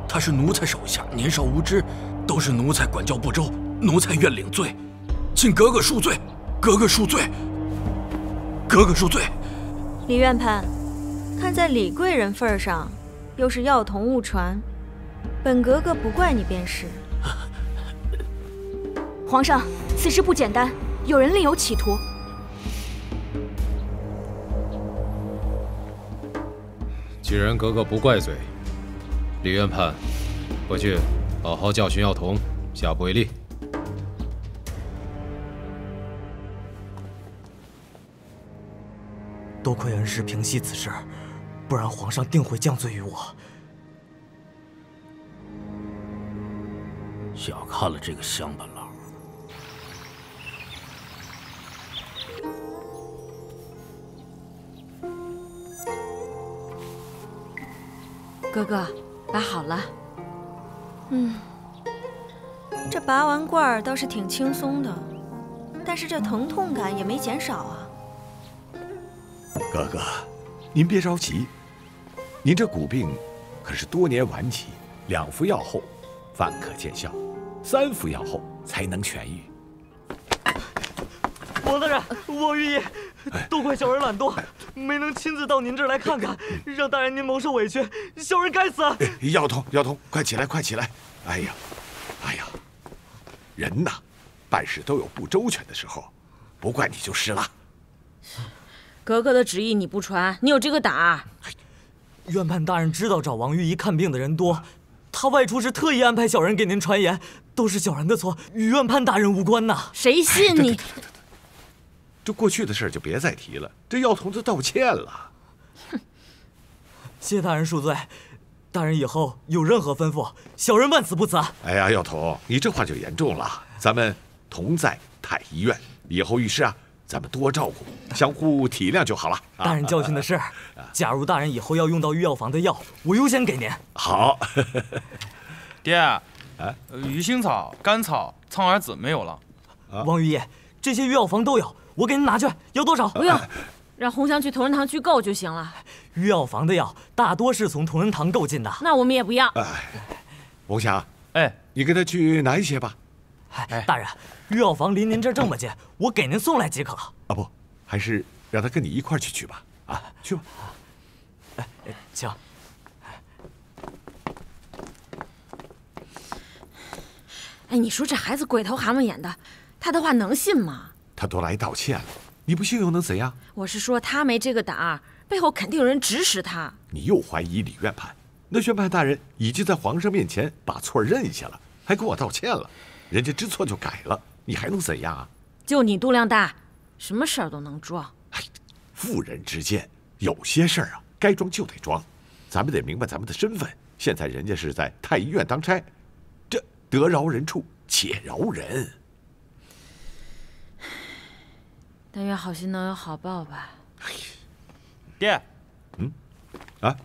他是奴才手下，年少无知，都是奴才管教不周，奴才愿领罪，请格格恕罪，格格恕罪，格格恕罪。李院判，看在李贵人份上。 又是药童误传，本格格不怪你便是。皇上，此事不简单，有人另有企图。既然格格不怪罪，李院判，回去好好教训药童，下不为例。多亏恩师平息此事。 不然，皇上定会降罪于我。小看了这个乡巴佬。哥哥，拔好了。嗯，这拔完罐儿倒是挺轻松的，但是这疼痛感也没减少啊。哥哥，您别着急，您这骨病可是多年顽疾，两服药后方可见效，三服药后才能痊愈。 王大人，我御医，多亏小人懒惰，没能亲自到您这儿来看看，让大人您蒙受委屈，小人该死！药痛，药痛，快起来，快起来！哎呀，哎呀，人呐，办事都有不周全的时候，不怪你就是了。格格的旨意你不传，你有这个胆儿？院判大人知道找王御医看病的人多，他外出时特意安排小人给您传言，都是小人的错，与院判大人无关呐。谁信你？ 这过去的事就别再提了，这药童子道歉了。哼，谢大人恕罪，大人以后有任何吩咐，小人万死不辞。哎呀，药童，你这话就严重了。咱们同在太医院，以后遇事啊，咱们多照顾，相互体谅就好了。大人教训的是，假如大人以后要用到御药房的药，我优先给您。好，爹，鱼腥草、甘草、苍耳子没有了。王御医，这些御药房都有。 我给您拿去，要多少？不用，让红香去同仁堂去购就行了。御药房的药大多是从同仁堂购进的，那我们也不要。红香，哎，你跟他去拿一些吧。哎，大人，御药房离您这这么近，我给您送来即可。啊不，还是让他跟你一块去取吧。啊，去吧。哎，请。哎，你说这孩子鬼头蛤蟆眼的，他的话能信吗？ 他都来道歉了，你不信又能怎样？我是说他没这个胆儿，背后肯定有人指使他。你又怀疑李院判？那宣判大人已经在皇上面前把错认下了，还跟我道歉了，人家知错就改了，你还能怎样啊？就你度量大，什么事儿都能装。哎，妇人之见，有些事儿啊，该装就得装。咱们得明白咱们的身份。现在人家是在太医院当差，这得饶人处且饶人。 但愿好心能有好报吧。爹，嗯，啊，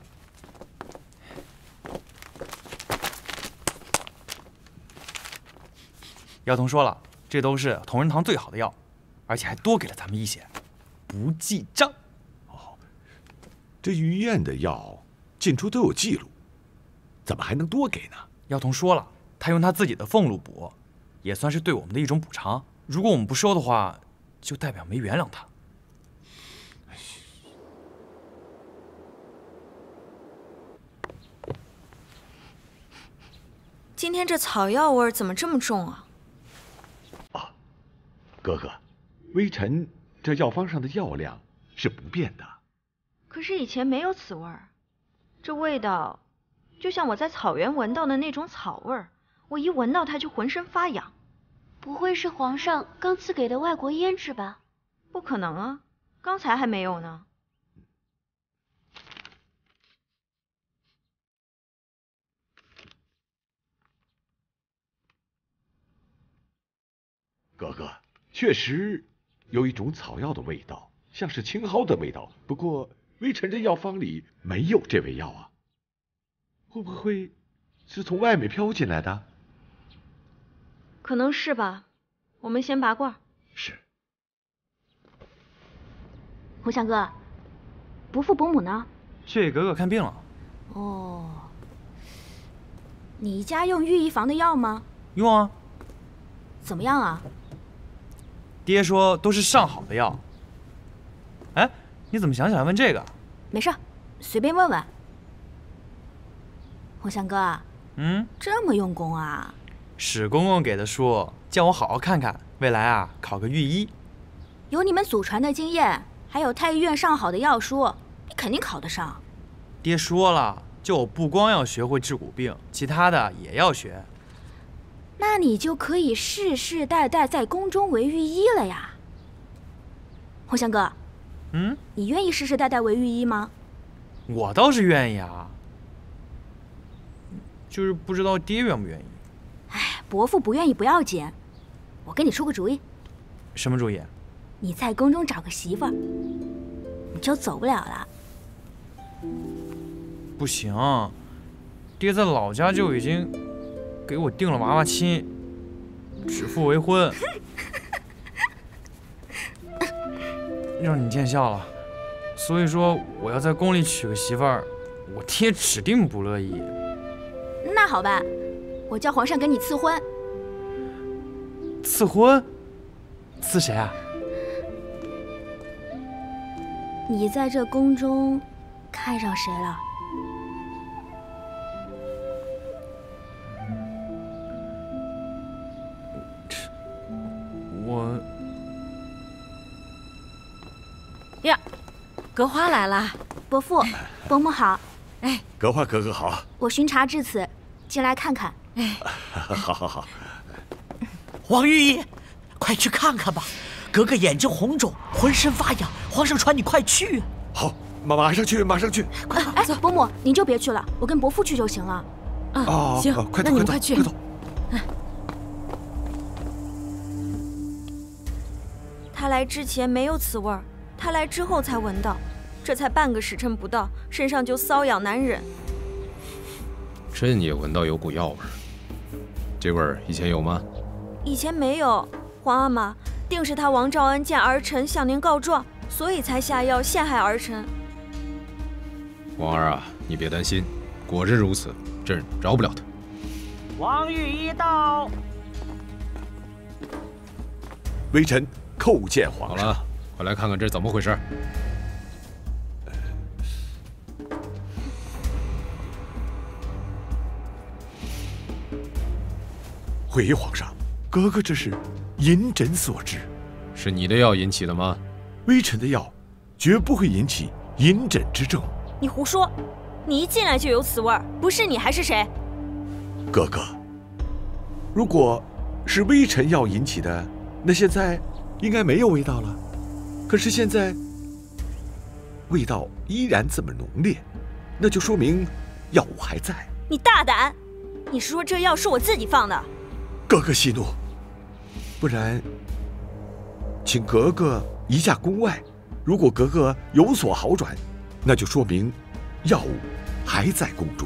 药童说了，这都是同仁堂最好的药，而且还多给了咱们一些，不记账。哦，这于燕的药进出都有记录，怎么还能多给呢？药童说了，他用他自己的俸禄补，也算是对我们的一种补偿。如果我们不收的话， 就代表没原谅他。今天这草药味怎么这么重啊？啊，哥哥，微臣这药方上的药量是不变的。可是以前没有此味儿，这味道就像我在草原闻到的那种草味儿，我一闻到它就浑身发痒。 不会是皇上刚赐给的外国胭脂吧？不可能啊，刚才还没有呢。哥哥，确实有一种草药的味道，像是青蒿的味道。不过微臣这药方里没有这味药啊，会不会是从外面飘进来的？ 可能是吧，我们先拔罐。是。红香哥，伯父伯母呢？去给格格看病了。哦，你家用御医房的药吗？用啊。怎么样啊？爹说都是上好的药。哎，你怎么想起来问这个？没事，随便问问。红香哥，嗯，这么用功啊？ 史公公给的书，叫我好好看看，未来啊，考个御医。有你们祖传的经验，还有太医院上好的药书，你肯定考得上。爹说了，就我不光要学会治骨病，其他的也要学。那你就可以世世代代在宫中为御医了呀。红香哥，嗯，你愿意世世代代为御医吗？我倒是愿意啊，就是不知道爹愿不愿意。 哎，伯父不愿意不要紧，我给你出个主意。什么主意？你在宫中找个媳妇儿，你就走不了了。不行，爹在老家就已经给我定了娃娃亲，指腹为婚，让你见笑了。所以说，我要在宫里娶个媳妇儿，我爹指定不乐意。那好办，我叫皇上给你赐婚。赐婚？赐谁啊？ 你在这宫中看上谁了？我呀，格花来了，伯父，伯母好。哎，格花格格好。我巡查至此，进来看看。哎，好好好。王御医，快去看看吧。 格格眼睛红肿，浑身发痒，皇上传你快去啊！好，马上去，马上去！快快走！伯母，您就别去了，我跟伯父去就行了。啊，行，那你们快去，快走！他来之前没有此味儿，他来之后才闻到，这才半个时辰不到，身上就瘙痒难忍。朕也闻到有股药味儿，这味儿以前有吗？以前没有，皇阿玛。 定是他王兆恩见儿臣向您告状，所以才下药陷害儿臣。王儿啊，你别担心，果真如此，朕饶不了他。王御医到，微臣叩见皇上。好了，快来看看这是怎么回事。回皇上，格格这是。 银疹所致，是你的药引起的吗？微臣的药，绝不会引起银疹之症。你胡说！你一进来就有此味儿，不是你还是谁？哥哥，如果是微臣药引起的，那现在应该没有味道了。可是现在味道依然这么浓烈，那就说明药物还在。你大胆！你是说这药是我自己放的？哥哥息怒。 不然，请格格移驾宫外。如果格格有所好转，那就说明药物还在宫中。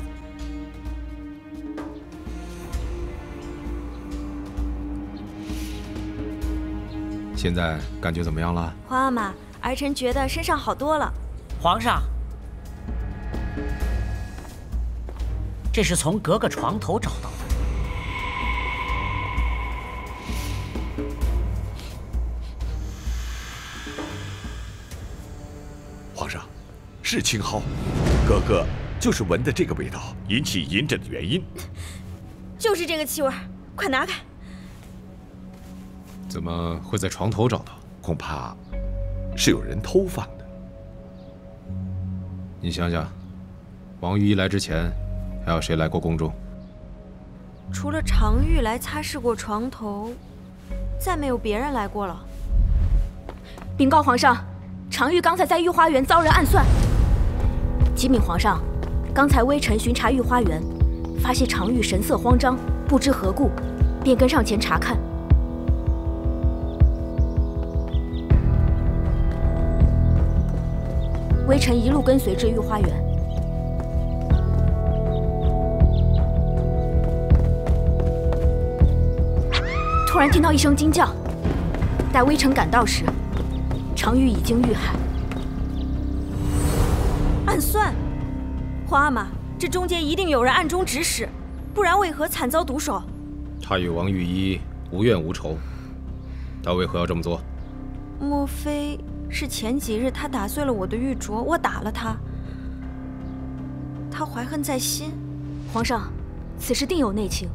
现在感觉怎么样了？皇阿玛，儿臣觉得身上好多了。皇上，这是从格格床头找到的。 皇上，是青蒿，格格就是闻的这个味道引起银疹的原因，就是这个气味，快拿开！怎么会在床头找到？恐怕是有人偷放的。你想想，王御医来之前，还有谁来过宫中？除了常玉来擦拭过床头，再没有别人来过了。禀告皇上。 常玉刚才在御花园遭人暗算。启禀皇上，刚才微臣巡查御花园，发现常玉神色慌张，不知何故，便跟上前查看。微臣一路跟随至御花园。突然听到一声惊叫，待微臣赶到时。 常玉已经遇害，暗算，皇阿玛，这中间一定有人暗中指使，不然为何惨遭毒手？他与王御医无怨无仇，他为何要这么做？莫非是前几日他打碎了我的玉镯，我打了他，他怀恨在心？皇上，此事定有内情。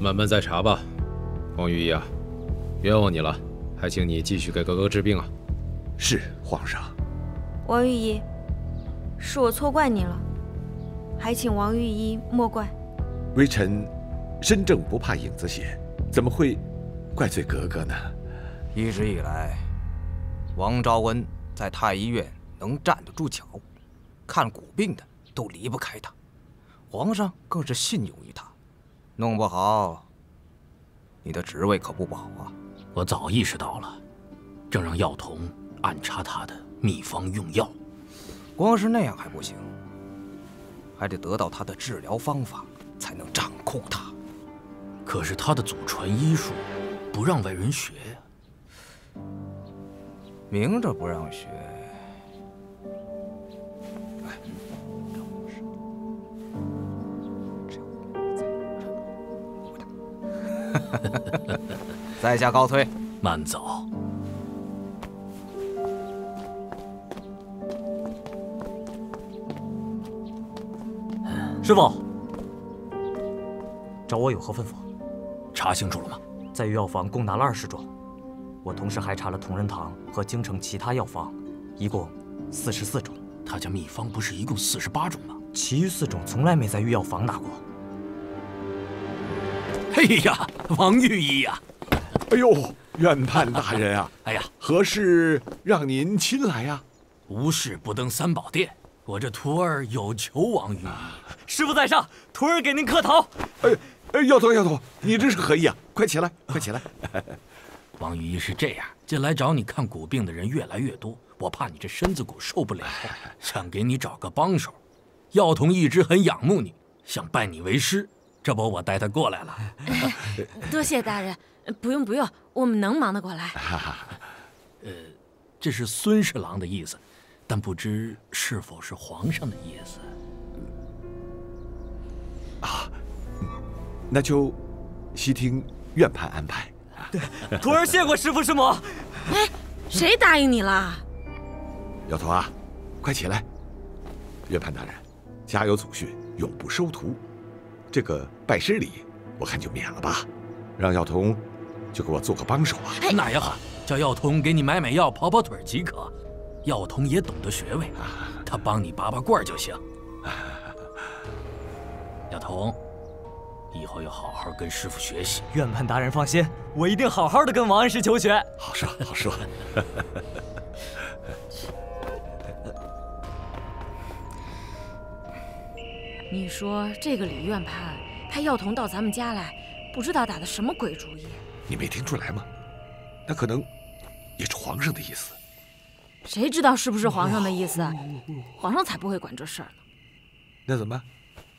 慢慢再查吧，王御医啊。 冤枉你了，还请你继续给格格治病啊！是皇上。王御医，是我错怪你了，还请王御医莫怪。微臣身正不怕影子斜，怎么会怪罪格格呢？一直以来，王昭恩在太医院能站得住脚，看骨病的都离不开他，皇上更是信用于他，弄不好你的职位可不保啊！ 我早意识到了，正让药童暗查他的秘方用药。光是那样还不行，还得得到他的治疗方法，才能掌控他。可是他的祖传医术不让外人学呀。明着不让学。哎，在下告退。慢走。 师傅，找我有何吩咐？查清楚了吗？在御药房共拿了20幢，我同时还查了同仁堂和京城其他药房，一共44种。他家秘方不是一共48种吗？其余4种从来没在御药房拿过。哎呀，王御医呀！哎呦，院判大人啊！哎呀，何事让您亲来呀？无事不登三宝殿。 我这徒儿有求王御医，师傅在上，徒儿给您磕头。哎，药童，药童，你这是何意啊？快起来，快起来！王御医是这样，近来找你看骨病的人越来越多，我怕你这身子骨受不了，想给你找个帮手。药童一直很仰慕你，想拜你为师，这不我带他过来了。多谢大人，不用不用，我们能忙得过来。这是孙侍郎的意思。 但不知是否是皇上的意思啊？那就悉听院判安排。对，徒儿谢过师父师母。哎，谁答应你了？姚头啊，快起来！院判大人，家有祖训，永不收徒。这个拜师礼，我看就免了吧，让药童就给我做个帮手啊。那也好，叫药童给你买买药、跑跑腿即可。 药童也懂得穴位，他帮你拔拔罐就行。药童，以后要好好跟师傅学习。院判大人放心，我一定好好的跟王安石求学。好说好说。你说这个李院判派药童到咱们家来，不知道打的什么鬼主意？你没听出来吗？那可能也是皇上的意思。 谁知道是不是皇上的意思？皇上才不会管这事儿呢。那怎么办？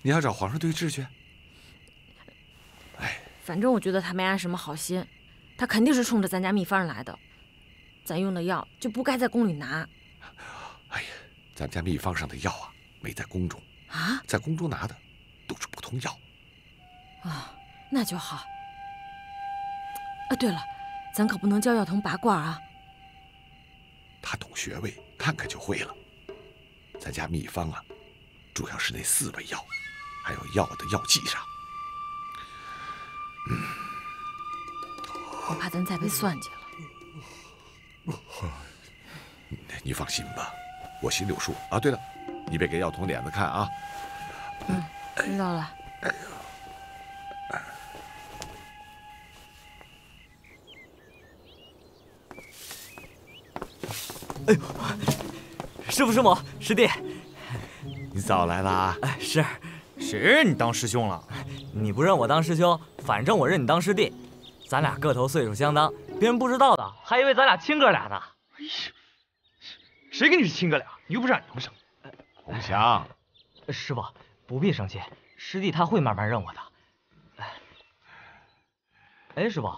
你要找皇上对质去？哎，反正我觉得他没安什么好心，他肯定是冲着咱家秘方来的。咱用的药就不该在宫里拿。哎呀，咱家秘方上的药啊，没在宫中啊，在宫中拿的都是普通药。啊，那就好。啊，对了，咱可不能教药童拔罐啊。 他懂穴位，看看就会了。咱家秘方啊，主要是那4味药，还有药的药剂上。我怕咱再被算计了。你放心吧，我心里有数啊。对了，你别给药童脸子看啊。嗯，知道了。哎呦。 哎呦，师父师母师弟，你早来了啊！哎，是，谁认你当师兄了？你不认我当师兄，反正我认你当师弟。咱俩个头岁数相当，别人不知道的，还以为咱俩亲哥俩呢。哎呀，谁跟你是亲哥俩？你又不是俺娘生。红翔，师父不必生气，师弟他会慢慢认我的。哎，师父，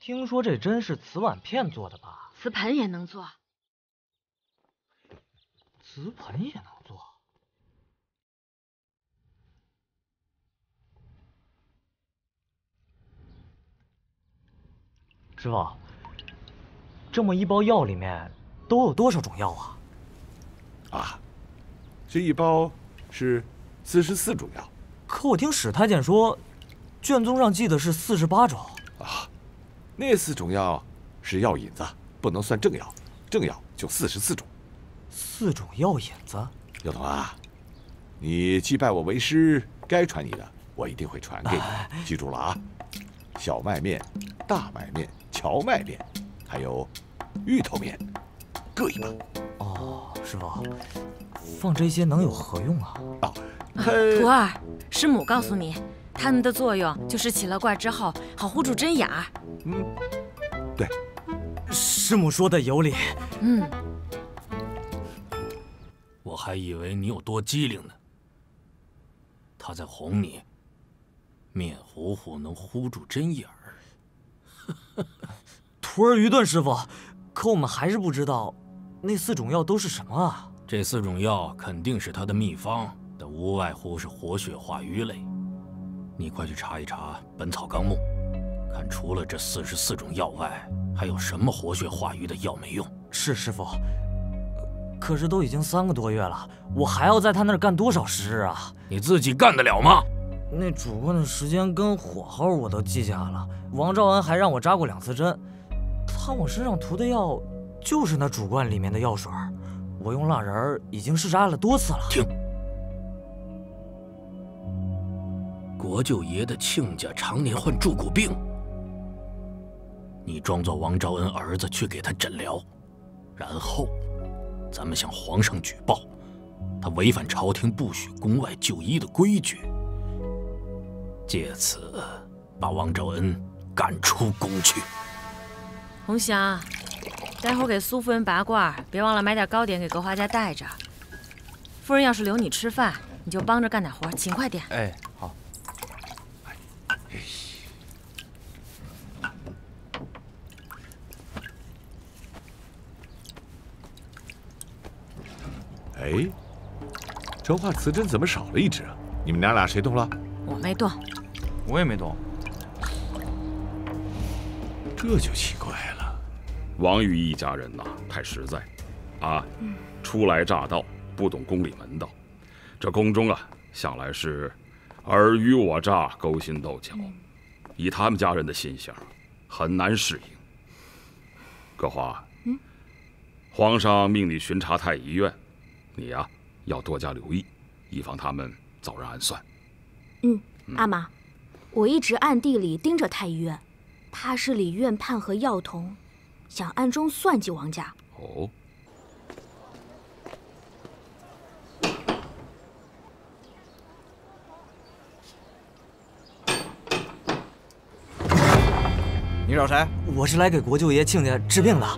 听说这针是瓷碗片做的吧？ 瓷盆也能做，瓷盆也能做。师傅，这么一包药里面都有多少种药啊？啊，这一包是44种药。可我听史太监说，卷宗上记的是48种。啊，那4种药是药引子。 不能算正药，正药就44种，4种药引子。药童啊，你既拜我为师，该传你的我一定会传给你，记住了啊！小麦面、大麦面、荞麦面，还有芋头面，各一把。哦，师傅，放这些能有何用啊？啊，徒儿，师母告诉你，它们的作用就是起了罐之后好糊住针眼儿。嗯，对。 师母说的有理，我还以为你有多机灵呢。他在哄你，面糊糊能糊住针眼儿。徒儿愚钝，师傅，可我们还是不知道那四种药都是什么啊？这四种药肯定是他的秘方，但无外乎是活血化瘀类。你快去查一查《本草纲目》，看除了这44种药外，还有什么活血化瘀的药没用？是师傅。 可是都已经3个多月了，我还要在他那儿干多少时日啊？你自己干得了吗？那主观的时间跟火候我都记下了，王兆恩还让我扎过2次针。他往身上涂的药就是那主观里面的药水，我用蜡人已经试扎了多次了。停！国舅爷的亲家常年患贮骨病，你装作王兆恩儿子去给他诊疗，然后。 咱们向皇上举报，他违反朝廷不许宫外就医的规矩，借此把王兆恩赶出宫去。红霞，待会儿给苏夫人拔罐，别忘了买点糕点给格华家带着。夫人要是留你吃饭，你就帮着干点活，勤快点。哎，好。哎，彰化瓷针怎么少了一只啊？你们娘俩谁动了？我没动，我也没动。这就奇怪了。王宇一家人呐，太实在，啊，初来乍到，不懂宫里门道。这宫中啊，向来是尔虞我诈、勾心斗角。以他们家人的心性，很难适应。葛华，皇上命你巡查太医院。 你呀，要多加留意，以防他们早日暗算。阿玛，我一直暗地里盯着太医院，他是李院判和药童，想暗中算计王家。哦。你找谁？我是来给国舅爷亲家治病的。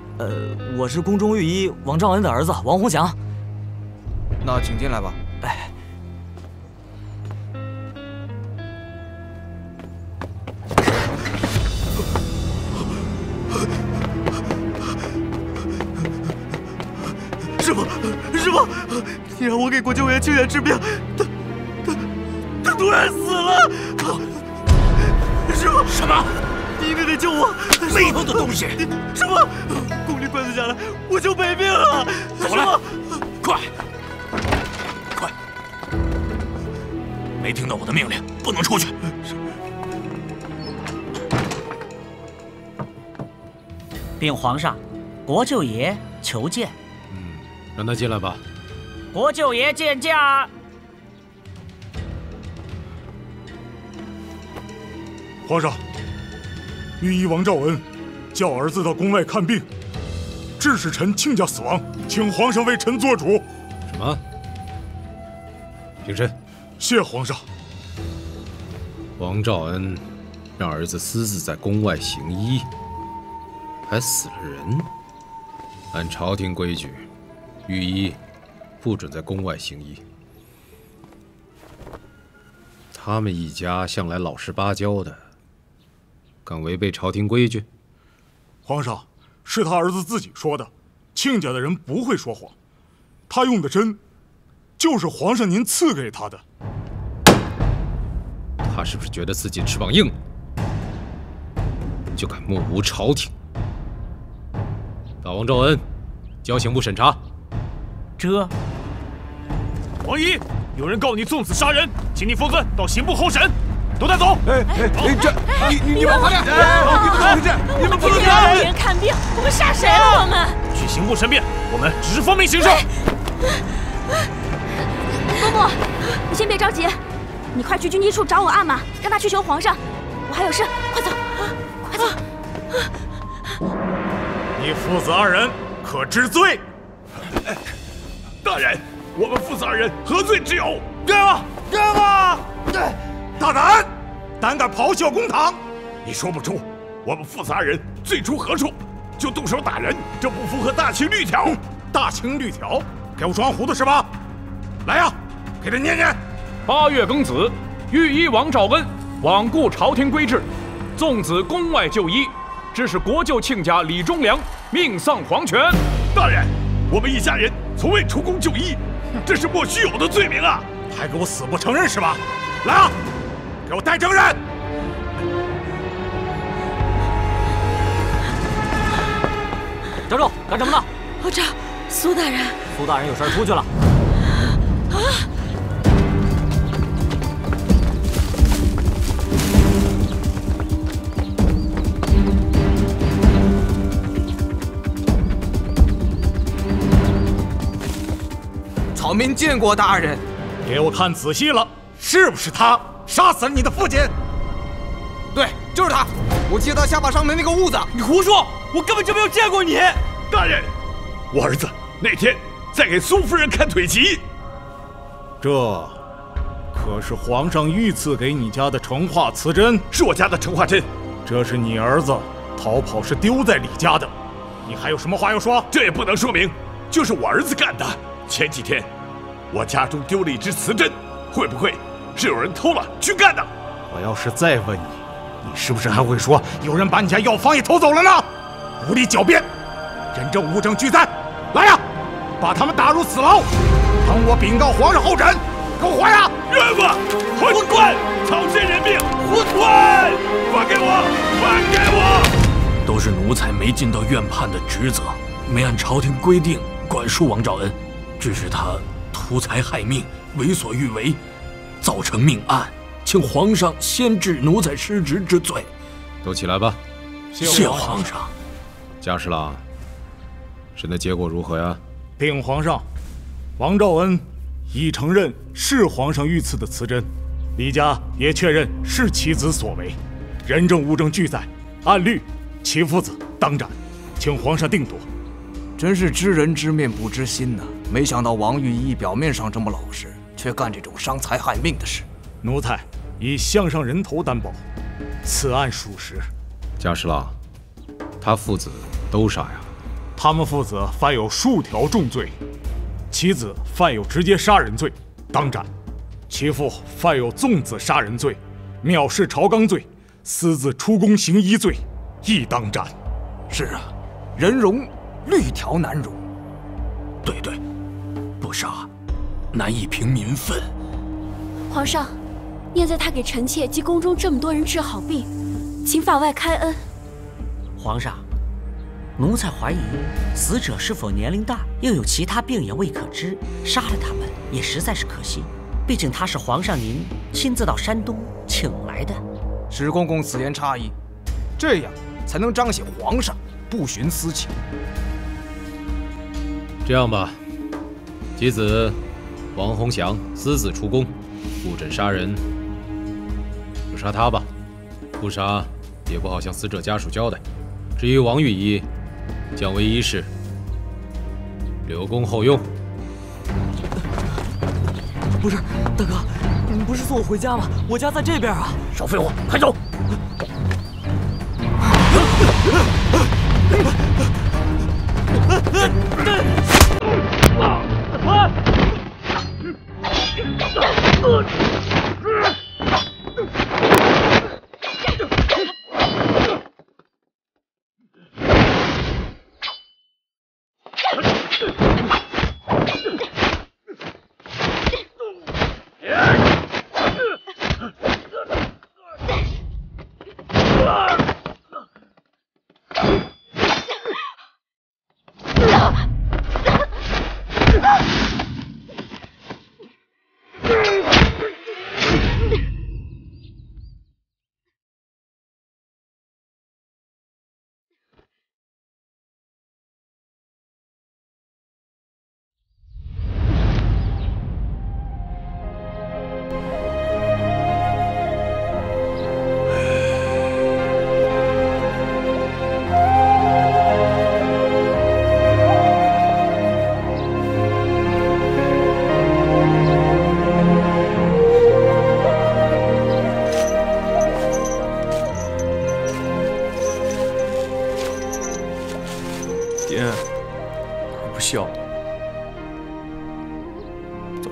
我是宫中御医王兆恩的儿子王洪祥。 那请进来吧。哎，师傅，你让我给国舅爷亲家治病，他突然死了。师傅，什么？你一定得救我！背后的东西！师傅，宫里管不下来，我就没命了。走了，快！ 没听到我的命令，不能出去。禀皇上，国舅爷求见。让他进来吧。国舅爷见驾。皇上，御医王兆恩叫儿子到宫外看病，致使臣亲家死亡，请皇上为臣做主。什么？平身。 谢皇上。王兆恩让儿子私自在宫外行医，还死了人。按朝廷规矩，御医不准在宫外行医。他们一家向来老实巴交的，敢违背朝廷规矩？皇上，是他儿子自己说的，亲家的人不会说谎。他用的针，就是皇上您赐给他的。 他是不是觉得自己翅膀硬，就敢目无朝廷？把王兆恩交刑部审查。这，王姨，有人告你纵死杀人，请你父子到刑部候审，都带走。这你们回来！你们不能让别人看病，我们杀谁了？我们去刑部申辩，我们只是奉命行事。伯母，你先别着急。 你快去军机处找我阿玛，让他去求皇上。我还有事，快走，快走！你父子二人可知罪？大人，我们父子二人何罪之有？冤枉！大胆，敢咆哮公堂！你说不出我们父子二人罪出何处，就动手打人，这不符合大清律条。大清律条，给我装糊涂是吧？来呀，给他念念。8月庚子，御医王兆恩罔顾朝廷规制，纵子宫外就医，致使国舅亲家李忠良命丧黄泉。大人，我们一家人从未出宫就医，这是莫须有的罪名啊！还给我死不承认是吧？来啊，给我带证人！ 张仲，干什么呢？侯昭，苏大人，苏大人有事出去了。啊！草民见过大人。给我看仔细了，是不是他杀死了你的父亲？对，就是他。我记得他下巴上面那个痦子。你胡说！ 我根本就没有见过你，大人。我儿子那天在给苏夫人看腿疾，这可是皇上御赐给你家的成化瓷针，是我家的成化针。这是你儿子逃跑时丢在李家的，你还有什么话要说？这也不能说明，就是我儿子干的。前几天我家中丢了一只瓷针，会不会是有人偷了去干的？我要是再问你，你是不是还会说有人把你家药方也偷走了呢？ 无理狡辩，人证物证俱在，来呀，把他们打入死牢，等我禀告皇上候审，给我还呀！冤枉，混混，草菅人命，混混，还给我，还给我！都是奴才没尽到院判的职责，没按朝廷规定管束王兆恩，致使他图财害命，为所欲为，造成命案，请皇上先治奴才失职之罪。都起来吧，谢皇上。 家侍郎，审的结果如何呀？禀皇上，王兆恩已承认是皇上御赐的瓷针，李家也确认是其子所为，人证物证俱在，按律，其父子当斩，请皇上定夺。真是知人知面不知心呐！没想到王御医表面上这么老实，却干这种伤财害命的事。奴才以项上人头担保，此案属实。家侍郎，他父子。 都杀呀！他们父子犯有数条重罪，其子犯有直接杀人罪，当斩；其父犯有纵子杀人罪、藐视朝纲罪、私自出宫行医罪，亦当斩。是啊，人容律条难容。对对，不杀，难以平民愤。皇上，念在他给臣妾及宫中这么多人治好病，请法外开恩。皇上。 奴才怀疑死者是否年龄大，又有其他病也未可知，杀了他们也实在是可惜。毕竟他是皇上您亲自到山东请来的。史公公此言差矣，这样才能彰显皇上不徇私情。这样吧，其子王洪祥私自出宫，布阵杀人，就杀他吧。不杀也不好向死者家属交代。至于王御医。 降为一世，留公后用。不是，大哥，你不是送我回家吗？我家在这边啊！少废话，快走！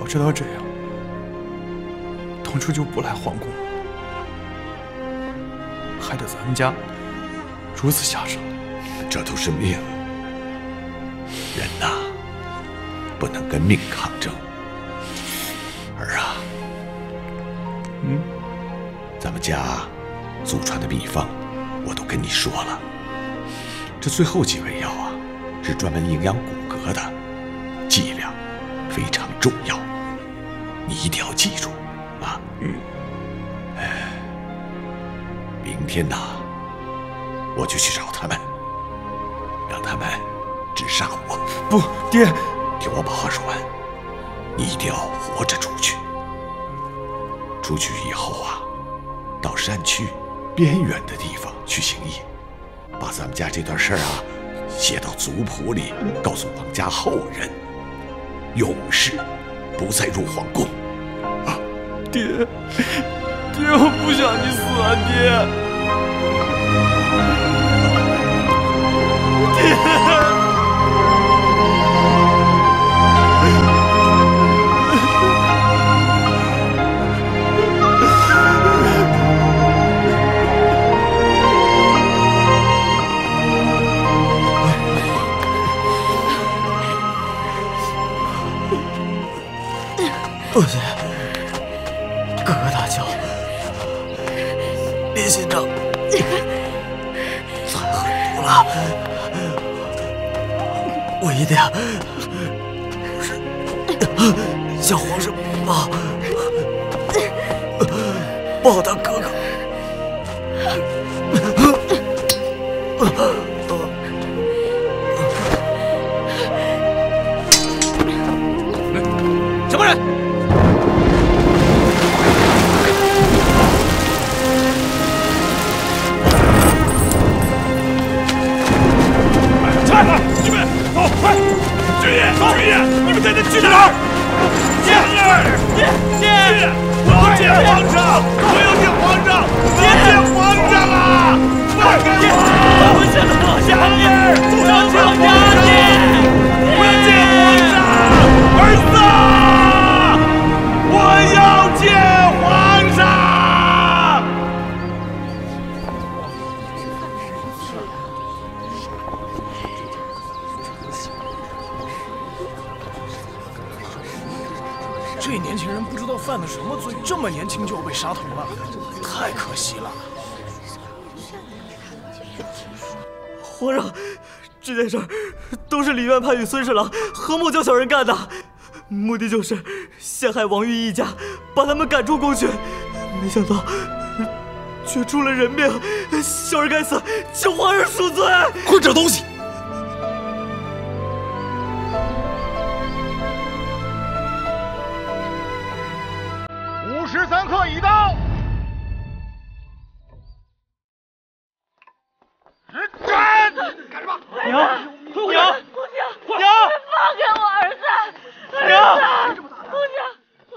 知道这样，当初就不来皇宫了，害得咱们家如此下场。这都是命，人呐，不能跟命抗争。儿啊，咱们家祖传的秘方，我都跟你说了，这最后几味药啊，是专门营养骨骼的，剂量非常重要，你一定要记住。 啊，明天呐，我就去找他们，让他们只杀我。不，爹，听我把话说完，你一定要活着出去。出去以后啊，到山区边远的地方去行医，把咱们家这段事儿啊写到族谱里，告诉王家后人，永世不再入皇宫。 爹，我不想你死啊，爹，不行。 林县长，你太狠毒了！我一定向皇上报答哥哥。什么人？ 去哪儿？爹！我要见皇上！我要见皇上！爹，见皇上了！爹，我们现在落下爹，我要见皇上！我要见皇上！儿子，我要见皇上！ 这年轻人不知道犯了什么罪，这么年轻就要被杀头了，太可惜了。皇上，这件事儿都是李院派与孙侍郎和莫家小人干的，目的就是陷害王玉一家，把他们赶出宫去。没想到却出了人命，小人该死，求皇上恕罪。混这东西！ 刻一刀，人斩！干什么？娘，姑娘，姑娘，姑娘，放开我儿子！儿子，姑娘，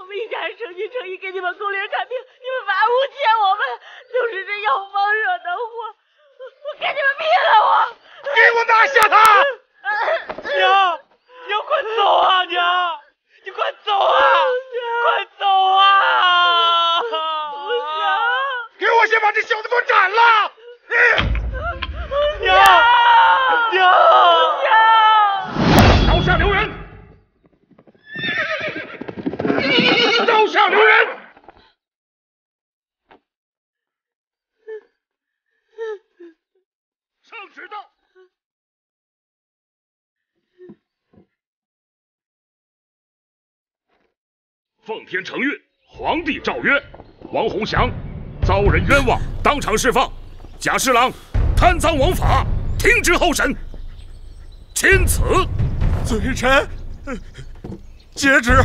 我们一家人诚心诚意给你们宫里人看病，你们反而诬陷我们，都是这药方惹的祸，我给你们毙了我！给我拿下他！娘，娘快走啊！娘，你快走啊！快走啊！ 先把这小子给我斩了！娘，娘，娘，刀下留人！刀下留人！圣旨到！奉天承运，皇帝诏曰：王洪祥。 遭人冤枉，当场释放；贾侍郎贪赃枉法，停职候审。钦此。罪臣接旨。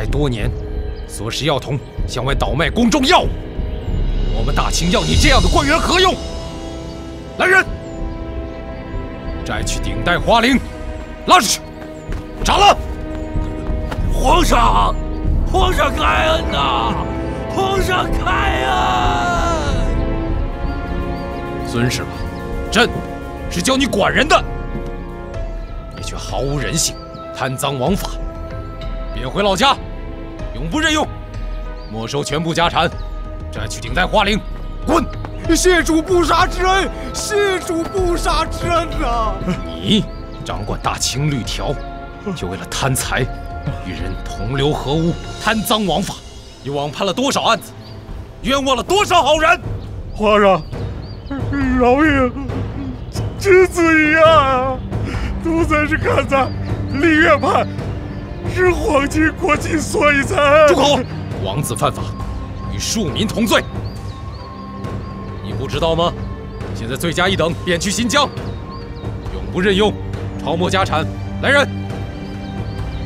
开多年，唆使药童向外倒卖公众药物。我们大清要你这样的官员何用？来人，摘去顶戴花翎，拉出去，斩了！皇上，皇上开恩呐！皇上开恩！尊师吧，朕是教你管人的，你却毫无人性，贪赃枉法。 别回老家，永不任用，没收全部家产，摘去顶戴花翎，滚！谢主不杀之恩，谢主不杀之恩啊！你掌管大清律条，就为了贪财，与人同流合污，贪赃枉法，你枉判了多少案子，冤枉了多少好人！皇上，饶命！只此一案啊！奴才是看在立院判。 是皇亲国戚，所以才……住口！王子犯法，与庶民同罪，你不知道吗？现在罪加一等，贬去新疆，永不任用，抄没家产。来人，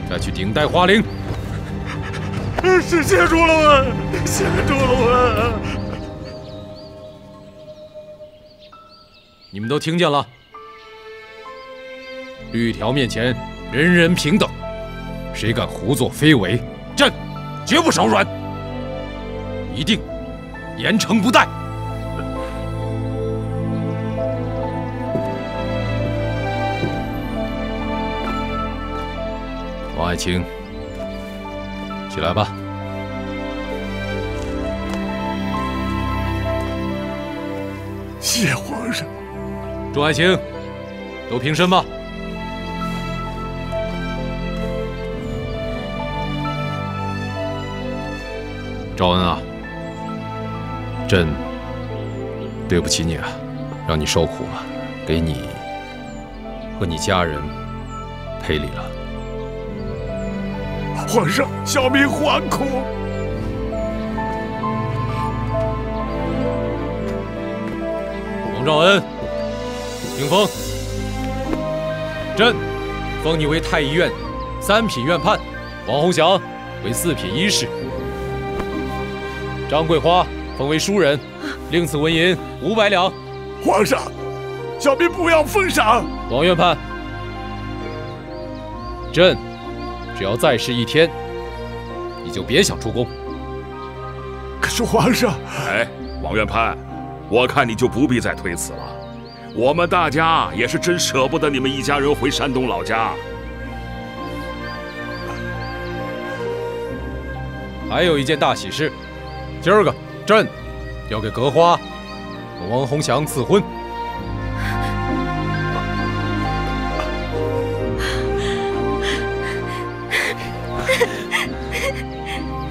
再去顶戴花翎。是谢主了我，谢主了我。你们都听见了，律条面前，人人平等。 谁敢胡作非为，朕绝不手软，一定严惩不贷。王爱卿，起来吧。谢皇上。众爱卿，都平身吧。 赵恩啊，朕对不起你啊，让你受苦了，给你和你家人赔礼了。皇上，小民还苦。王兆恩，顶峰，朕封你为太医院3品院判，王洪祥为4品医师。 张桂花封为书人，令赐文银500两。皇上，小民不要封赏。王院判，朕只要再侍一天，你就别想出宫。可是皇上，哎，王院判，我看你就不必再推辞了。我们大家也是真舍不得你们一家人回山东老家。还有一件大喜事。 今儿个，朕要给格花和王洪祥赐婚。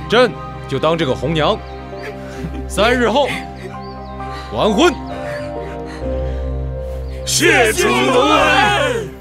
朕就当这个红娘。3日后完婚。谢主隆恩。